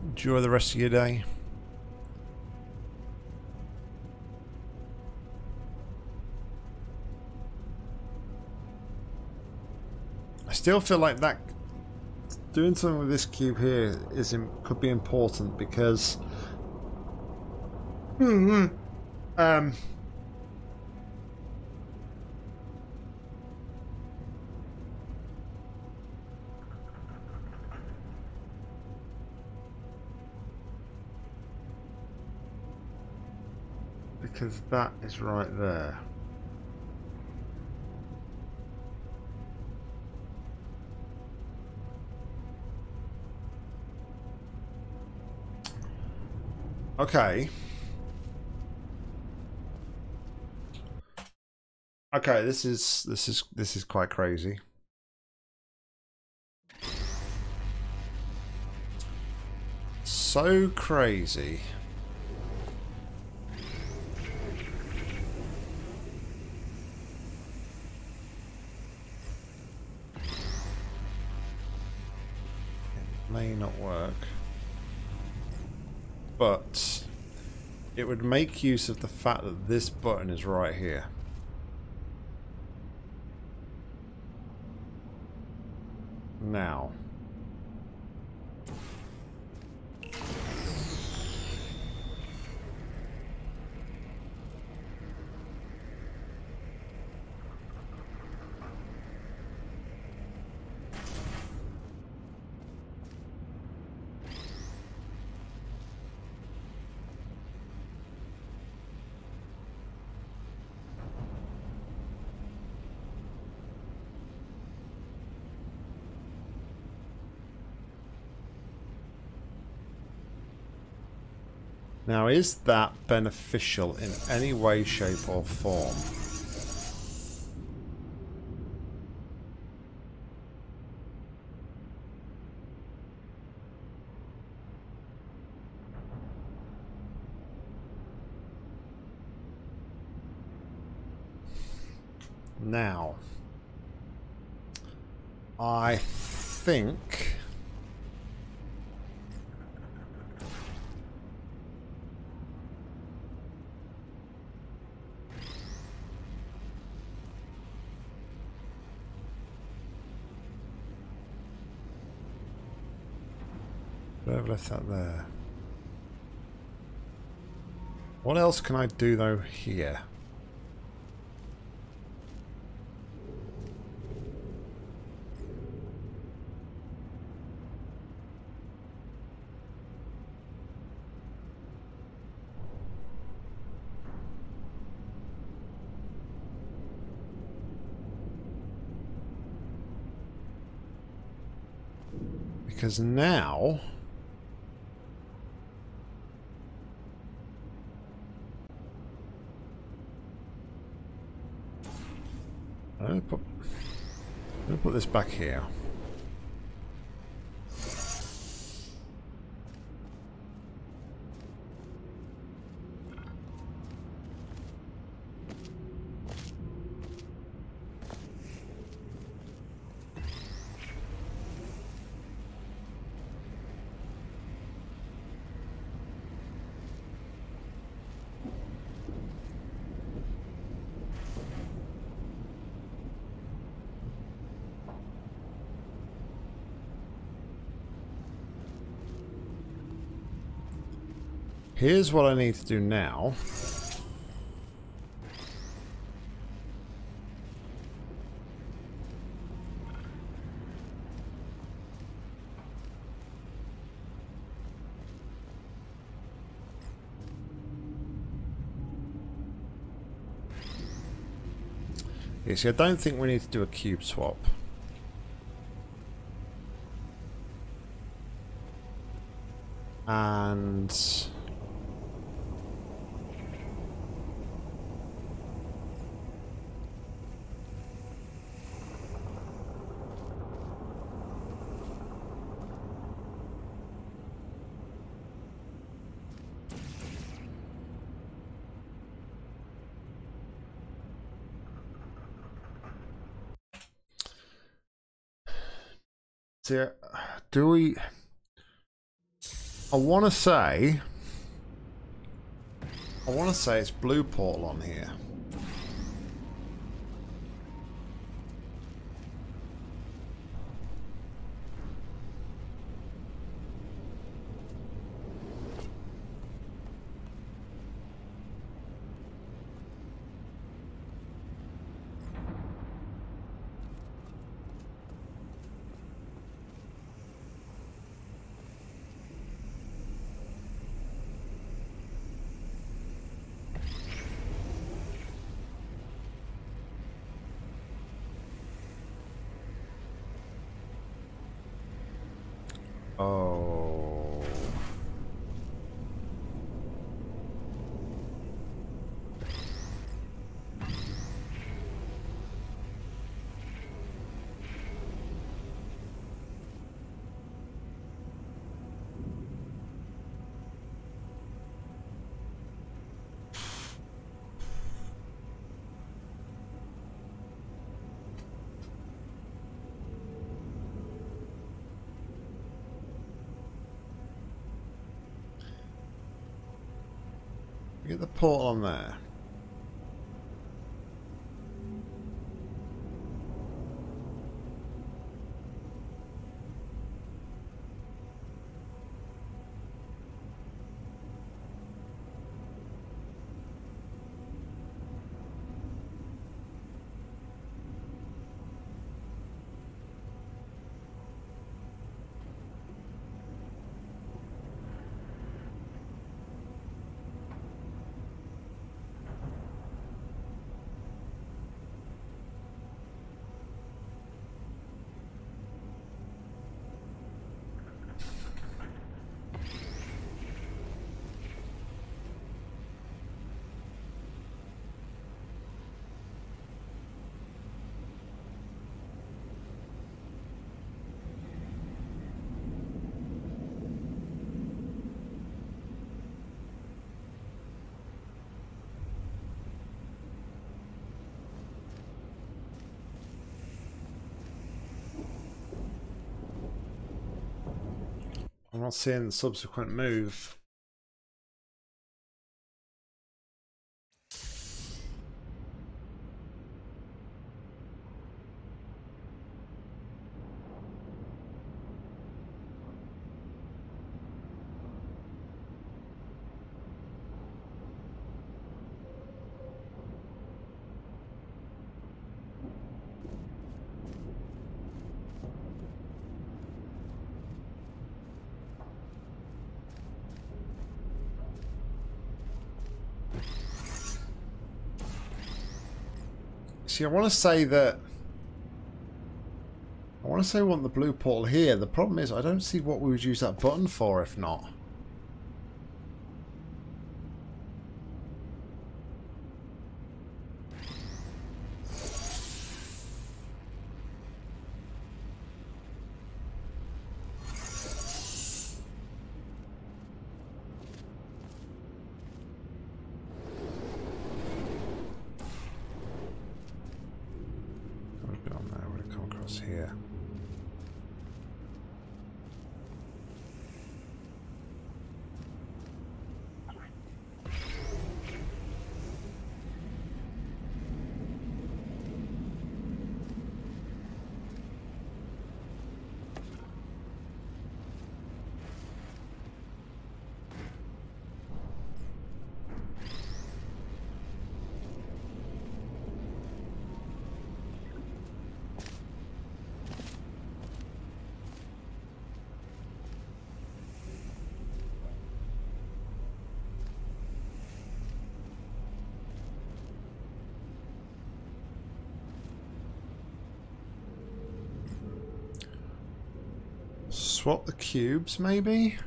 Enjoy the rest of your day. I still feel like that doing something with this cube here is could be important because mm-hmm. um because that is right there. Okay. Okay, this is this is this is quite crazy. So crazy. It may not work. But it would make use of the fact that this button is right here. Now. Now, is that beneficial in any way, shape, or form? Now, I think... I've left that there. What else can I do though here? Because now I'm going to put, I'm going to put this back here. Here's what I need to do now. Yeah, see, I don't think we need to do a cube swap. And... do we I want to say I want to say it's blue portal on here. Oh. Get the portal on there. I'm not seeing the subsequent move. See, I want to say that I want to say we want the blue portal here. The problem is I don't see what we would use that button for if not. Swap the cubes, maybe?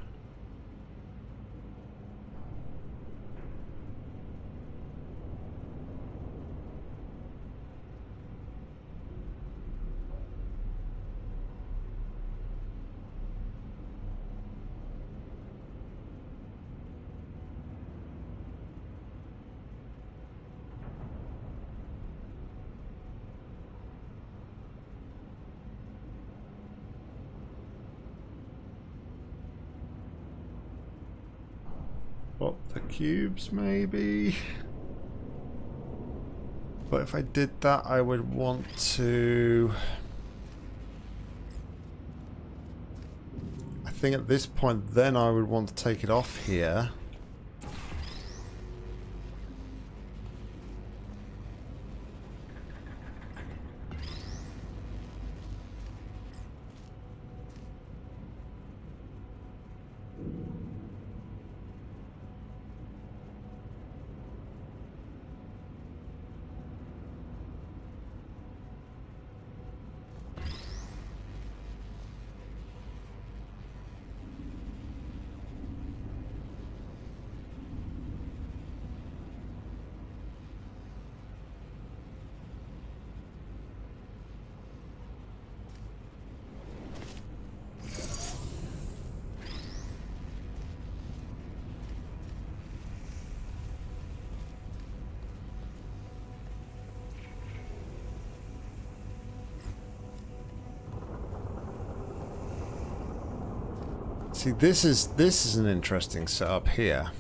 The cubes, maybe. But if I did that, I would want to. I think at this point, then I would want to take it off here. See, this is this is an interesting setup here.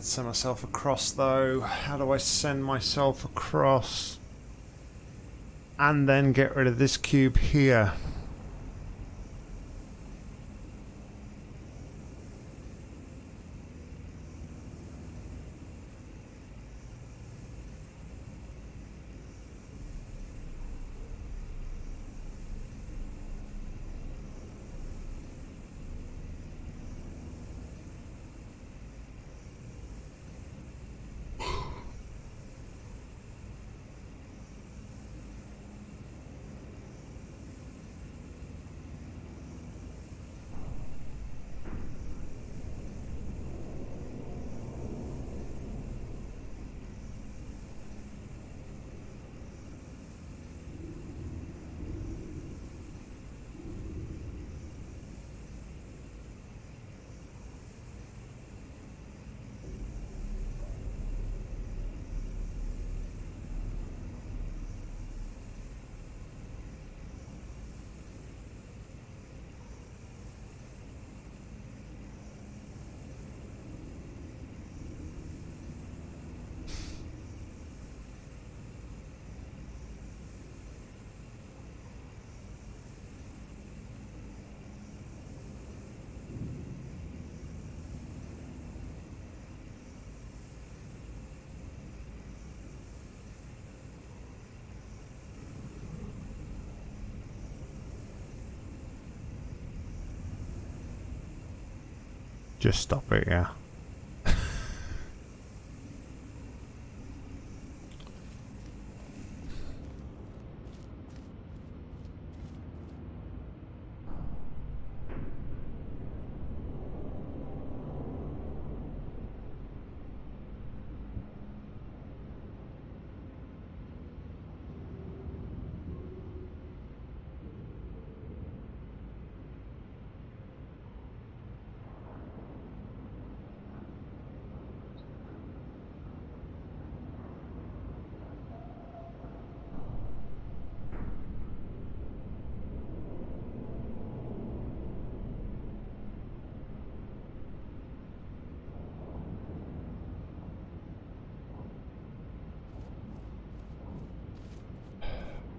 Send myself across though. How do I send myself across and then get rid of this cube here? Just stop it, yeah.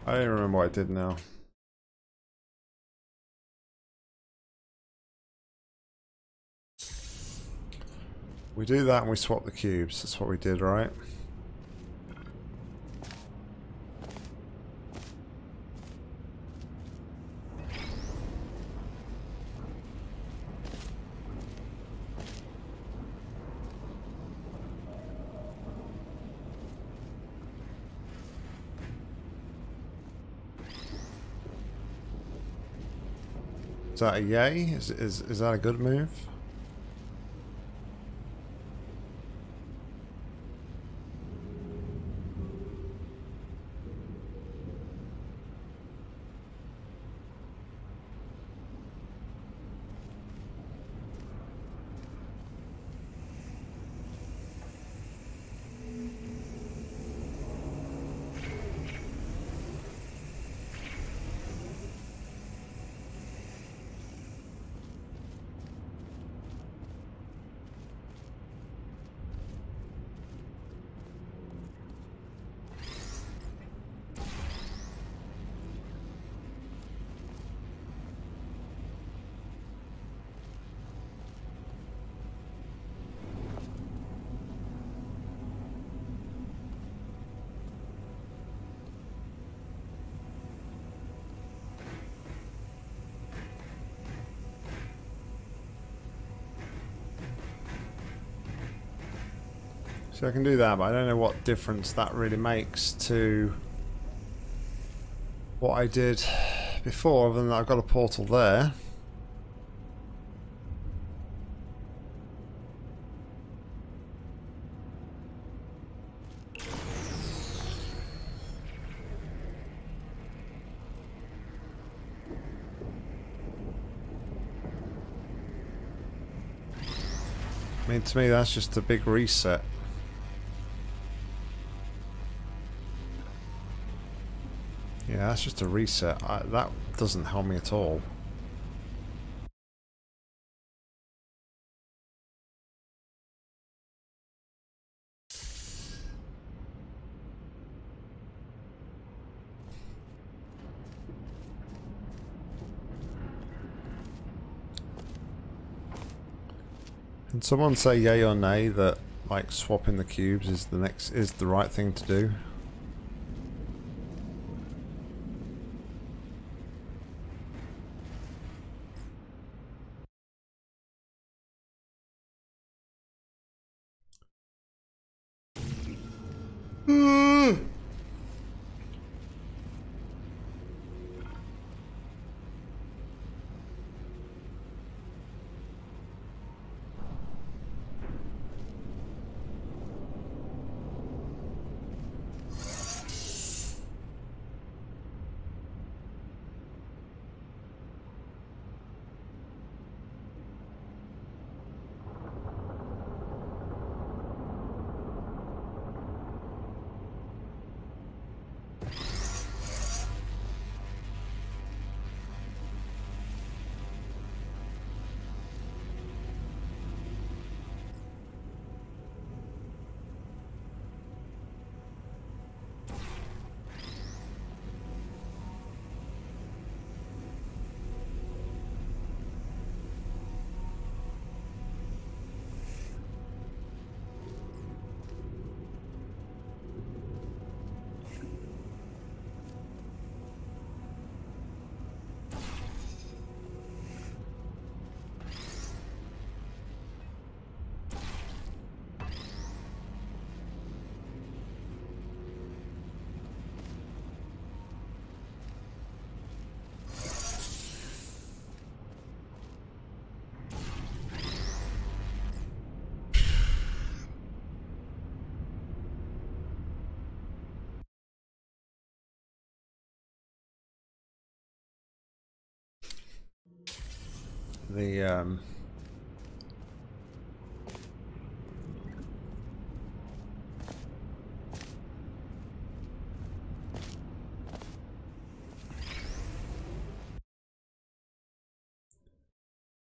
I don't remember what I did now. We do that and we swap the cubes. That's what we did, right? Is that a yay? Is, is, is that a good move? So I can do that, but I don't know what difference that really makes to what I did before, other than that I've got a portal there. I mean, to me that's just a big reset. Yeah, that's just a reset. I, that doesn't help me at all. Can someone say yay or nay that like swapping the cubes is the next is the right thing to do? The um,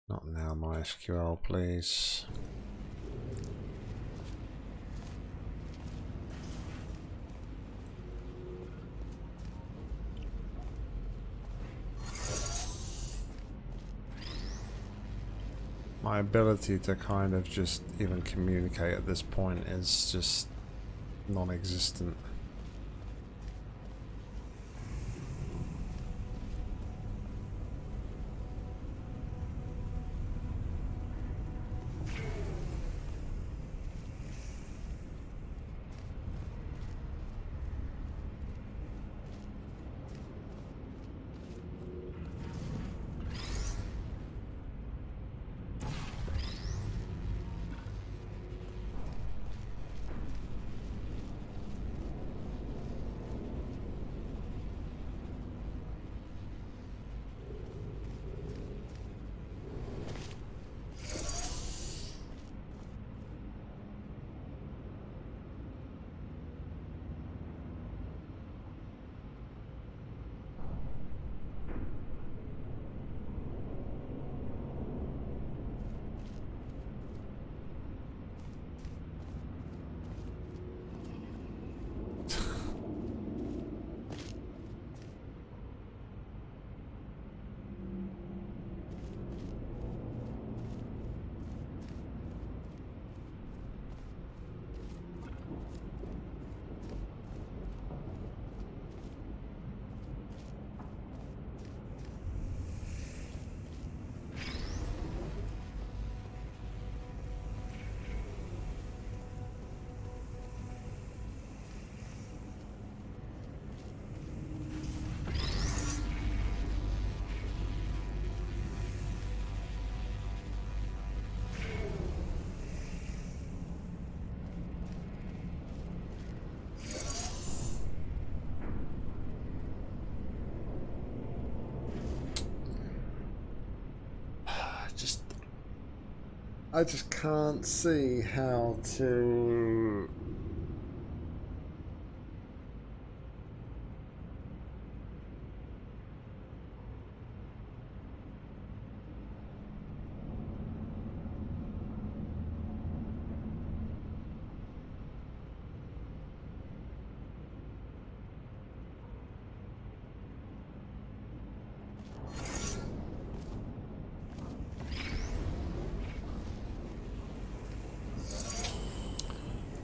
not now, MySQL, please. My ability to kind of just even communicate at this point is just non-existent. I just can't see how to...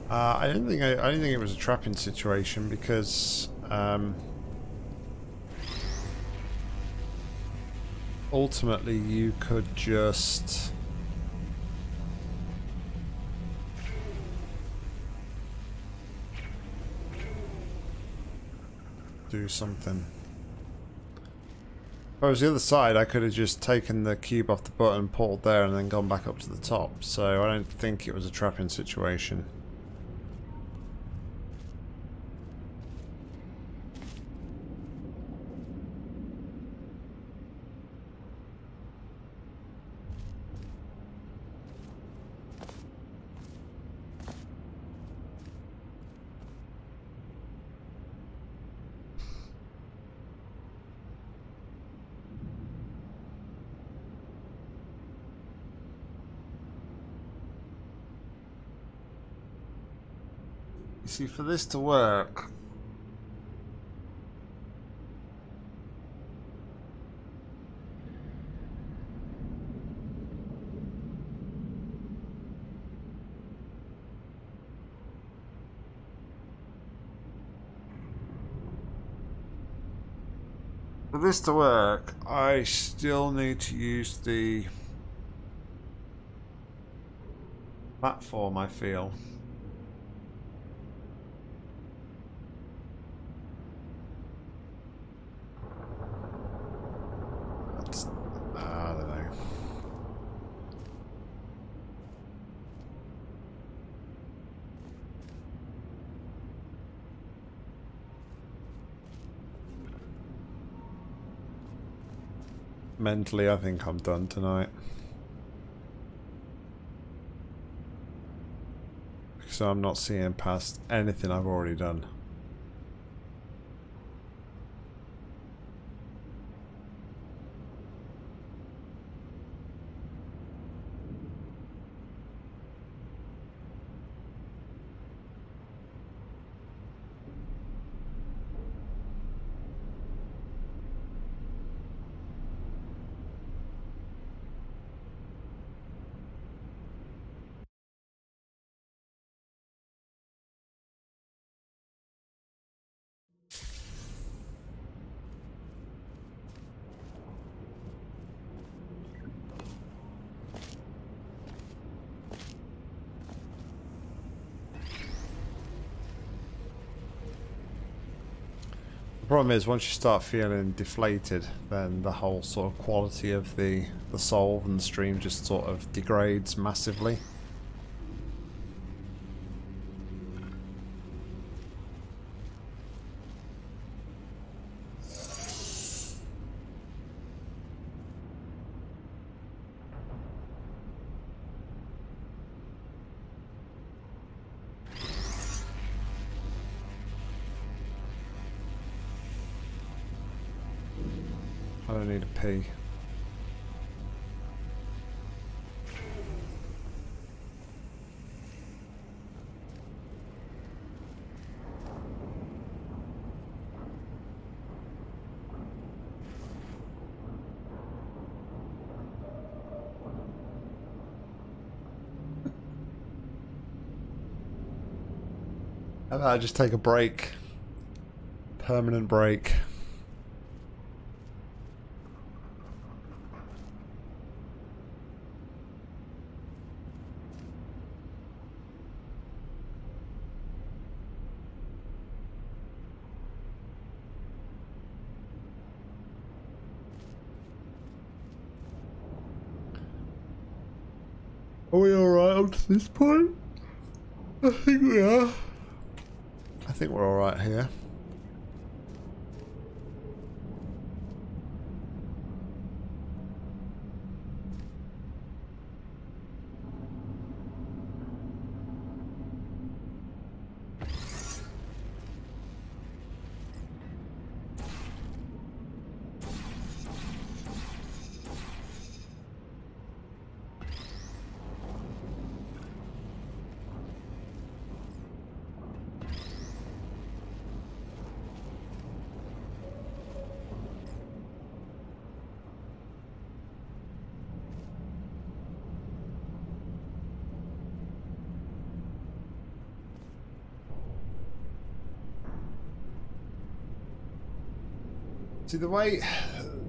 Uh, I don't think I, I don't think it was a trapping situation because um, ultimately you could just do something. If I was the other side, I could have just taken the cube off the button, pulled there, and then gone back up to the top. So I don't think it was a trapping situation. See, for this to work, for this to work, I still need to use the platform, I feel. Mentally, I think I'm done tonight. Because I'm not seeing past anything I've already done. The problem is once you start feeling deflated, then the whole sort of quality of the, the solve and the stream just sort of degrades massively. And I just take a break, permanent break. Are we alright up to this point? I think we are. I think we're alright here. See, the way,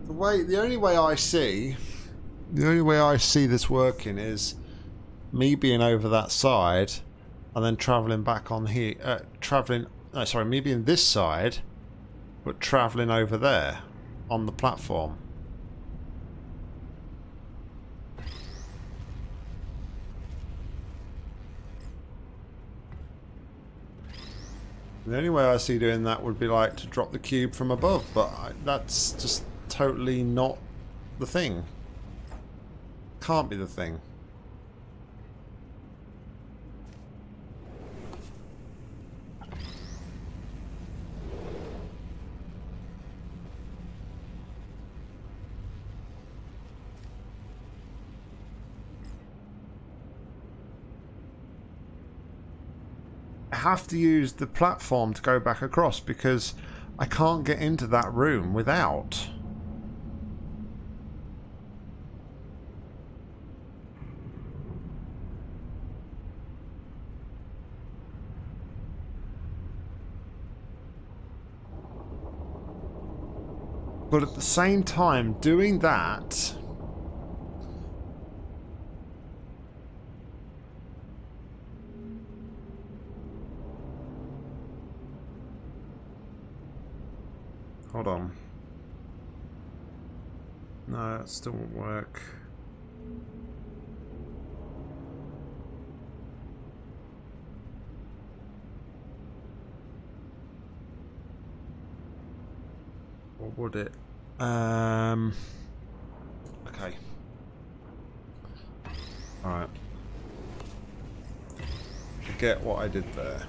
the way, the only way I see, the only way I see this working is me being over that side and then travelling back on here, uh, travelling, no, sorry, me being this side, but travelling over there on the platform. The only way I see doing that would be like to drop the cube from above, but I, that's just totally not the thing. Can't be the thing. Have to use the platform to go back across because I can't get into that room without. But at the same time, doing that Hold on. No, that still won't work. What would it? Um. Okay. All right. Forget what I did there.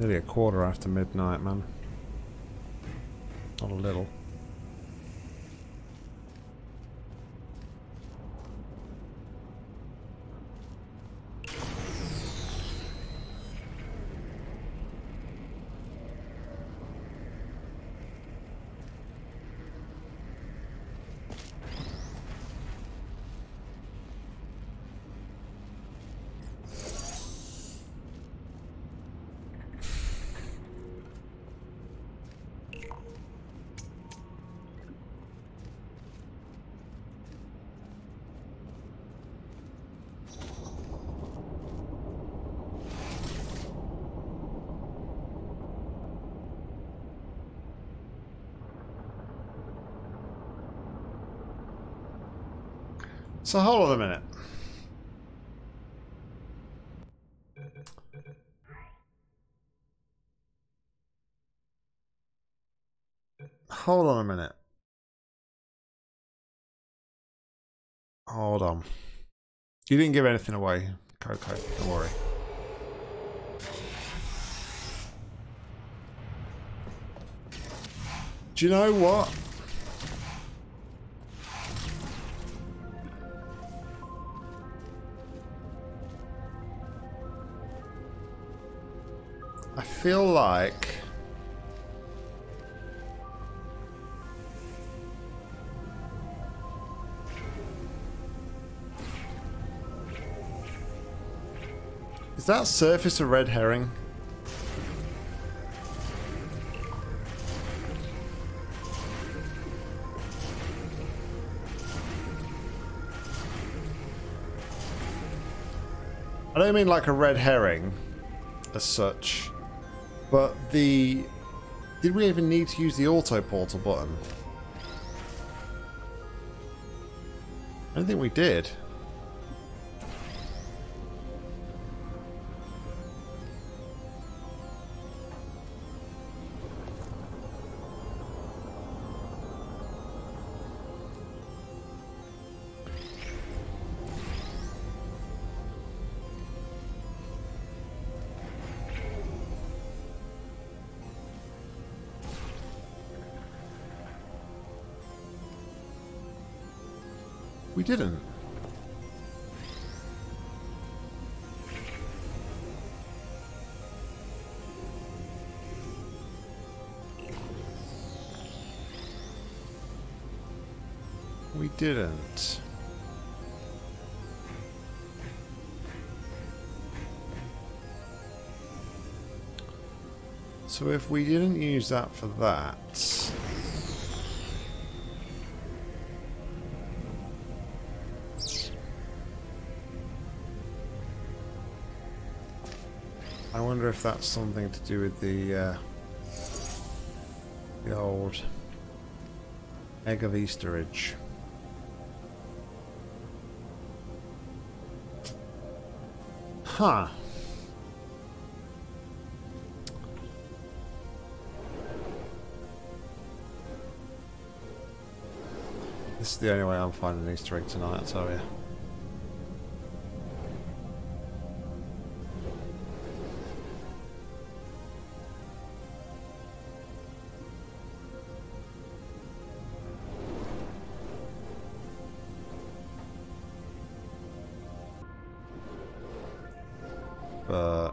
Nearly a quarter after midnight, man. Not a little. So hold on a minute. Hold on a minute. Hold on. You didn't give anything away, Coco, don't worry. Do you know what? I feel like is that surface a red herring? I don't mean like a red herring as such. But the... Did we even need to use the auto portal button? I don't think we did. We didn't. We didn't. So if we didn't use that for that... I wonder if that's something to do with the, uh, the old egg of Easterage. Huh. This is the only way I'm finding an Easter egg tonight, I'll tell you. But oh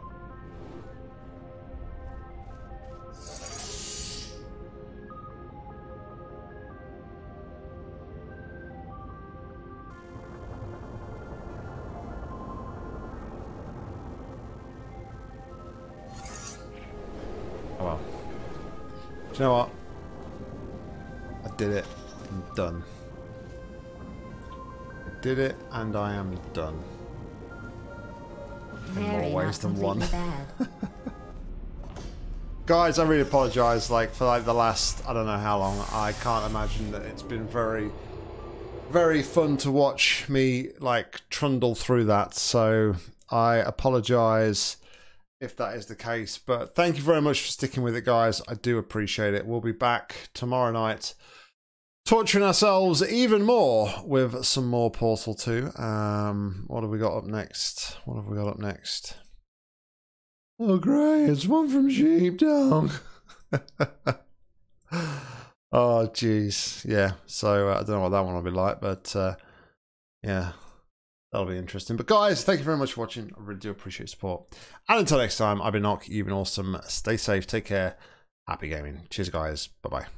well. Do you know what? I did it. I'm done. I did it and I am done. In more ways than one. Guys, I really apologise. Like for like the last, I don't know how long. I can't imagine that it's been very, very fun to watch me like trundle through that. So I apologise if that is the case. But thank you very much for sticking with it, guys. I do appreciate it. We'll be back tomorrow night, torturing ourselves even more with some more Portal two. Um, what have we got up next? What have we got up next? Oh, great. It's one from Sheepdog. Oh, jeez. Yeah. So uh, I don't know what that one will be like, but uh, yeah, that'll be interesting. But guys, thank you very much for watching. I really do appreciate your support. And until next time, I've been Nock. You've been awesome. Stay safe. Take care. Happy gaming. Cheers, guys. Bye-bye.